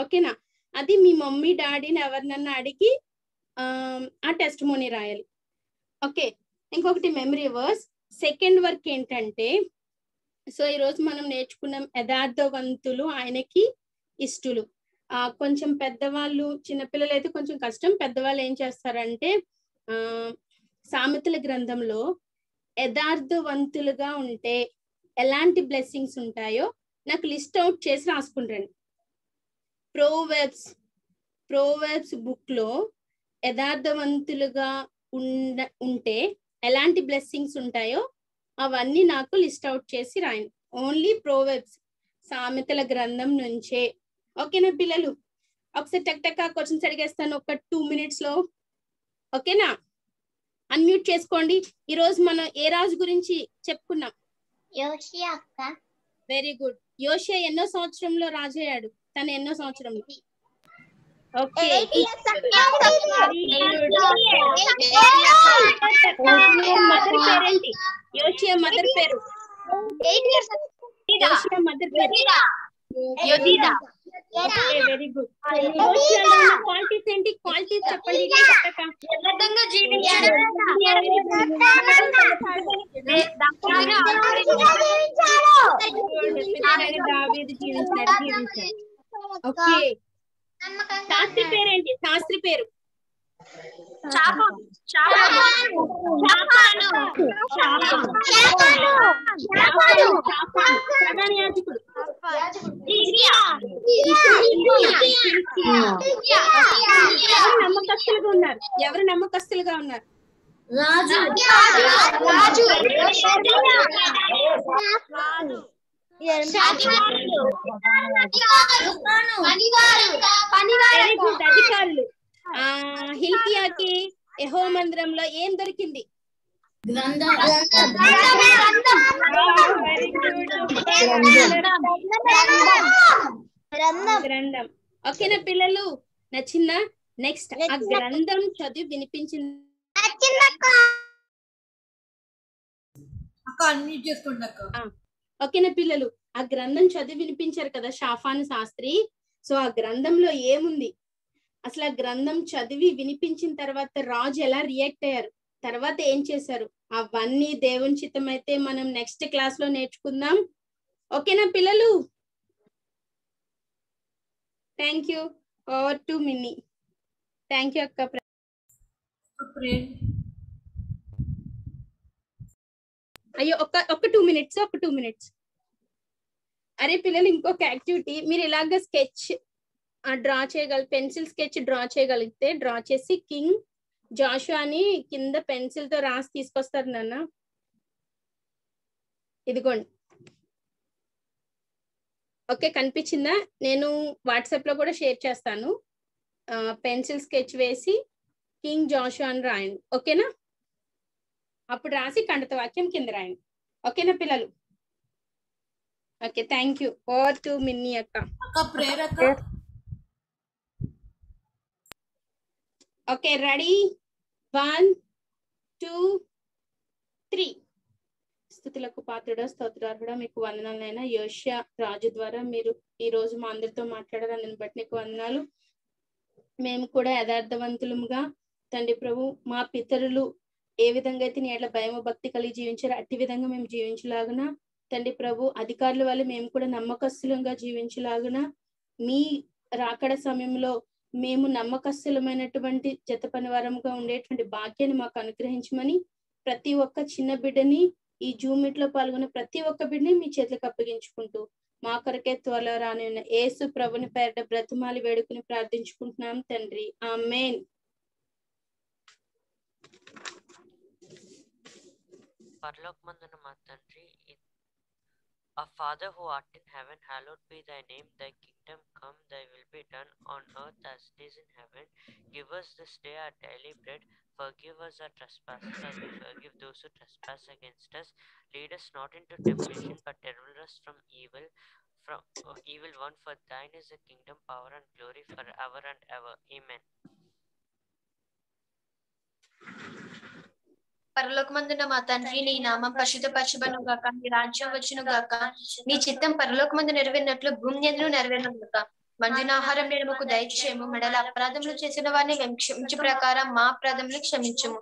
ఓకేనా? అది మీ మమ్మీ డాడీని ఎవరినన్నా అడిగి ఆ టెస్టిమోనీ రాయాలి. ఓకే, ఇంకొకటి మెమరీ వర్స్. సెకండ్ వర్క్ ఏంటంటే, సో ఈరోజు మనం నేర్చుకున్నాం యథార్థవంతులు ఆయనకి ఇష్టలు. కొంచెం పెద్దవాళ్ళు, చిన్నపిల్లలు అయితే కొంచెం కష్టం, పెద్దవాళ్ళు ఏం చేస్తారంటే సామెతల గ్రంథంలో యథార్థవంతులుగా ఉంటే ఎలాంటి బ్లెస్సింగ్స్ ఉంటాయో నాకు లిస్ట్ అవుట్ చేసి రాసుకుంటాను. ప్రోవర్బ్స్ బుక్ లో యథార్థవంతులుగా ఉంటే ఎలాంటి బ్లెస్సింగ్స్ ఉంటాయో అవన్నీ నాకు లిస్ట్ అవుట్ చేసి రాయండి. ఓన్లీ ప్రోవర్బ్స్, సామెతల గ్రంథం నుంచే. ఓకేనా పిల్లలు? ఒకసారి టక్ టక్ ఆ క్వశ్చన్స్ అడిగేస్తాను ఒక 2 minutes లో. ఓకేనా? అన్మ్యూట్ చేసుకోండి. ఈరోజు మనం ఏ రాజు గురించి చెప్పుకున్నాం? యోషియా. Very good. యోషియా ఎన్నో సంవత్సరంలో రాజు అయ్యాడు? తను ఎన్నో సంవత్సరంలో? ఓకే, మదర్ పేరేంటి? యోషియా మదర్ పేరు? యోషియా మదర్ పేరు యోదిదా. Okay, very good. క్వాలిటీస్ ఏంటి? క్వాలిటీస్ చెప్పండి. ఓకే, శాస్త్రి పేరేంటి? శాస్త్రి పేరు? ప్రధాన యాజకుడు? నమ్మకస్తులుగా ఉన్నారు ఎవరు? నమ్మకస్తులుగా ఉన్నారు రాజు. అధికారులు? హిల్కియాకి యెహో మందిరంలో ఏం దొరికింది? గ్రంథం. ఓకేనా పిల్లలు? నచ్చిందా? నెక్స్ట్, ఆ గ్రంథం చదివి వినిపించింది. ఓకేనా పిల్లలు? ఆ గ్రంథం చదివి వినిపించారు కదా షాఫాను శాస్త్రి. సో ఆ గ్రంథంలో ఏముంది అసలు? ఆ గ్రంథం చదివి వినిపించిన తర్వాత రాజు ఎలా రియాక్ట్ అయ్యారు, తర్వాత ఏం చేశారు, అవన్నీ దేవుని చిత్తం అయితే మనం నెక్స్ట్ క్లాస్ లో నేర్చుకుందాం. ఓకేనా పిల్లలు? Thank you. Over to Minnie. Thank you అక్క. అయ్యో, ఒక 2 minutes, ఒక 2 minutes. అరే పిల్లలు, ఇంకొక యాక్టివిటీ. మీరు ఇలాగ స్కెచ్ డ్రా చేయగలిగితే కింగ్ जोशुआ किंद पेंसिल तो रासी तीसुकोस्तारु नाना इदिगोंडि ओके कनिपिंचिंदा नेनु वाट्सएप लो कूडा शेर चेस्तानु पेंसिल स्केच वेसी किंग जोशुआ अनि रायंडि ओकेना अप्पुडु रासी खंडित वाक्यं किंद रायंडि ओकेना पिल्ललु okay thank you over to Minni अक्का प्रेरक Okay, ready? 1, 2, 3. స్థుతులకు పాత్రుడా స్తోత్రార్హుడా మీకు వందనాలైన యోషియా రాజు ద్వారా మీరు ఈ రోజు మా అందరితో మాట్లాడారని బట్టి మీకు వందనాలు. మేము కూడా యథార్థవంతులముగా తండ్రి ప్రభు మా పితరులు ఏ విధంగా అయితే నీ ఎట్లా భయము భక్తి కలిగి జీవించారు అట్టి విధంగా మేము జీవించలాగన తండ్రి ప్రభు అధికారుల వల్ల మేము కూడా నమ్మకస్తులంగా జీవించలాగన మీ రాకడ సమయంలో మేము నమ్మకస్తులమైనటువంటి జతపనివారముగా ఉండేటువంటి భాగ్యాన్ని మాకు అనుగ్రహించమని ప్రతి ఒక్క చిన్న బిడ్డని ఈ జూమ్ మీట్ లో పాల్గొనే ప్రతి ఒక్క బిడ్డని మీ చేతులకు అప్పగించుకుంటూ మా కొరకే త్వరలో రానున్న యేసు ప్రభుని పేరట బ్రతిమాలి వేడుకుని ప్రార్థించుకుంటున్నాం తండ్రి ఆమేన్ పరలోకమందున మా తండ్రి Our Father who art in heaven, hallowed be thy name. Thy kingdom come, thy will be done on earth as it is in heaven. Give us this day our daily bread. Forgive us our trespasses as we forgive those who trespass against us. Lead us not into temptation, but deliver us from evil. From evil one, for thine is the kingdom, power and glory forever and ever. Amen. పరలోకమందున్న మా తండ్రి నీ నామం పరిశుద్ధపరచబడును గాక, నీ రాజ్యం వచ్చును గాక, నీ చిత్తం పరలోకమందు నెరవేరినట్లు భూమి మీదను నెరవేరును గాక. మండున ఆహారం నేడు మాకు దయచేయము, మెడల అపరాధములు చేసిన వారిని మేము క్షమించు ప్రకారం మా అపరాధములు క్షమించము,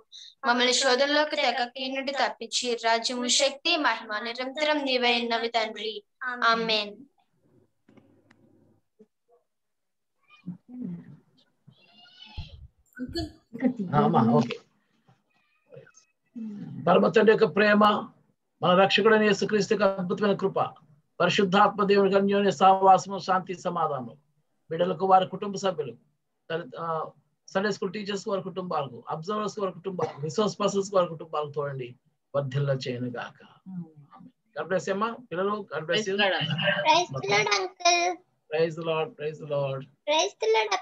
మమ్మల్ని శోధనలోకి తెగక నుండి తప్పించి, రాజ్యము శక్తి మహిమ నిరంతరం నీవే ఉన్నవి తండ్రి. ఆమేన్. పరమ తండ్రి యొక్క ప్రేమ, మన రక్షకుడైన యేసుక్రీస్తు యొక్క అద్భుతమైన కృప, పరిశుద్ధాత్మ దేవుని అన్యోన్య సహవాసము, శాంతి, సమాధానం బిడ్డలకు, వారి కుటుంబ సభ్యులకు, సండే స్కూల్ టీచర్స్ వారి కుటుంబాలకు, అబ్జర్వర్స్ వారి కుటుంబాలకు, రిసోర్స్ పర్సన్స్ వారి కుటుంబాలకు తోడండి, వర్ధిల్ల చేయను గాక. గాడ్ బ్లెస్ యు అమ్మా. పిల్లలు God bless you. Praise the Lord. Praise the Lord. Praise the Lord. Praise the lord.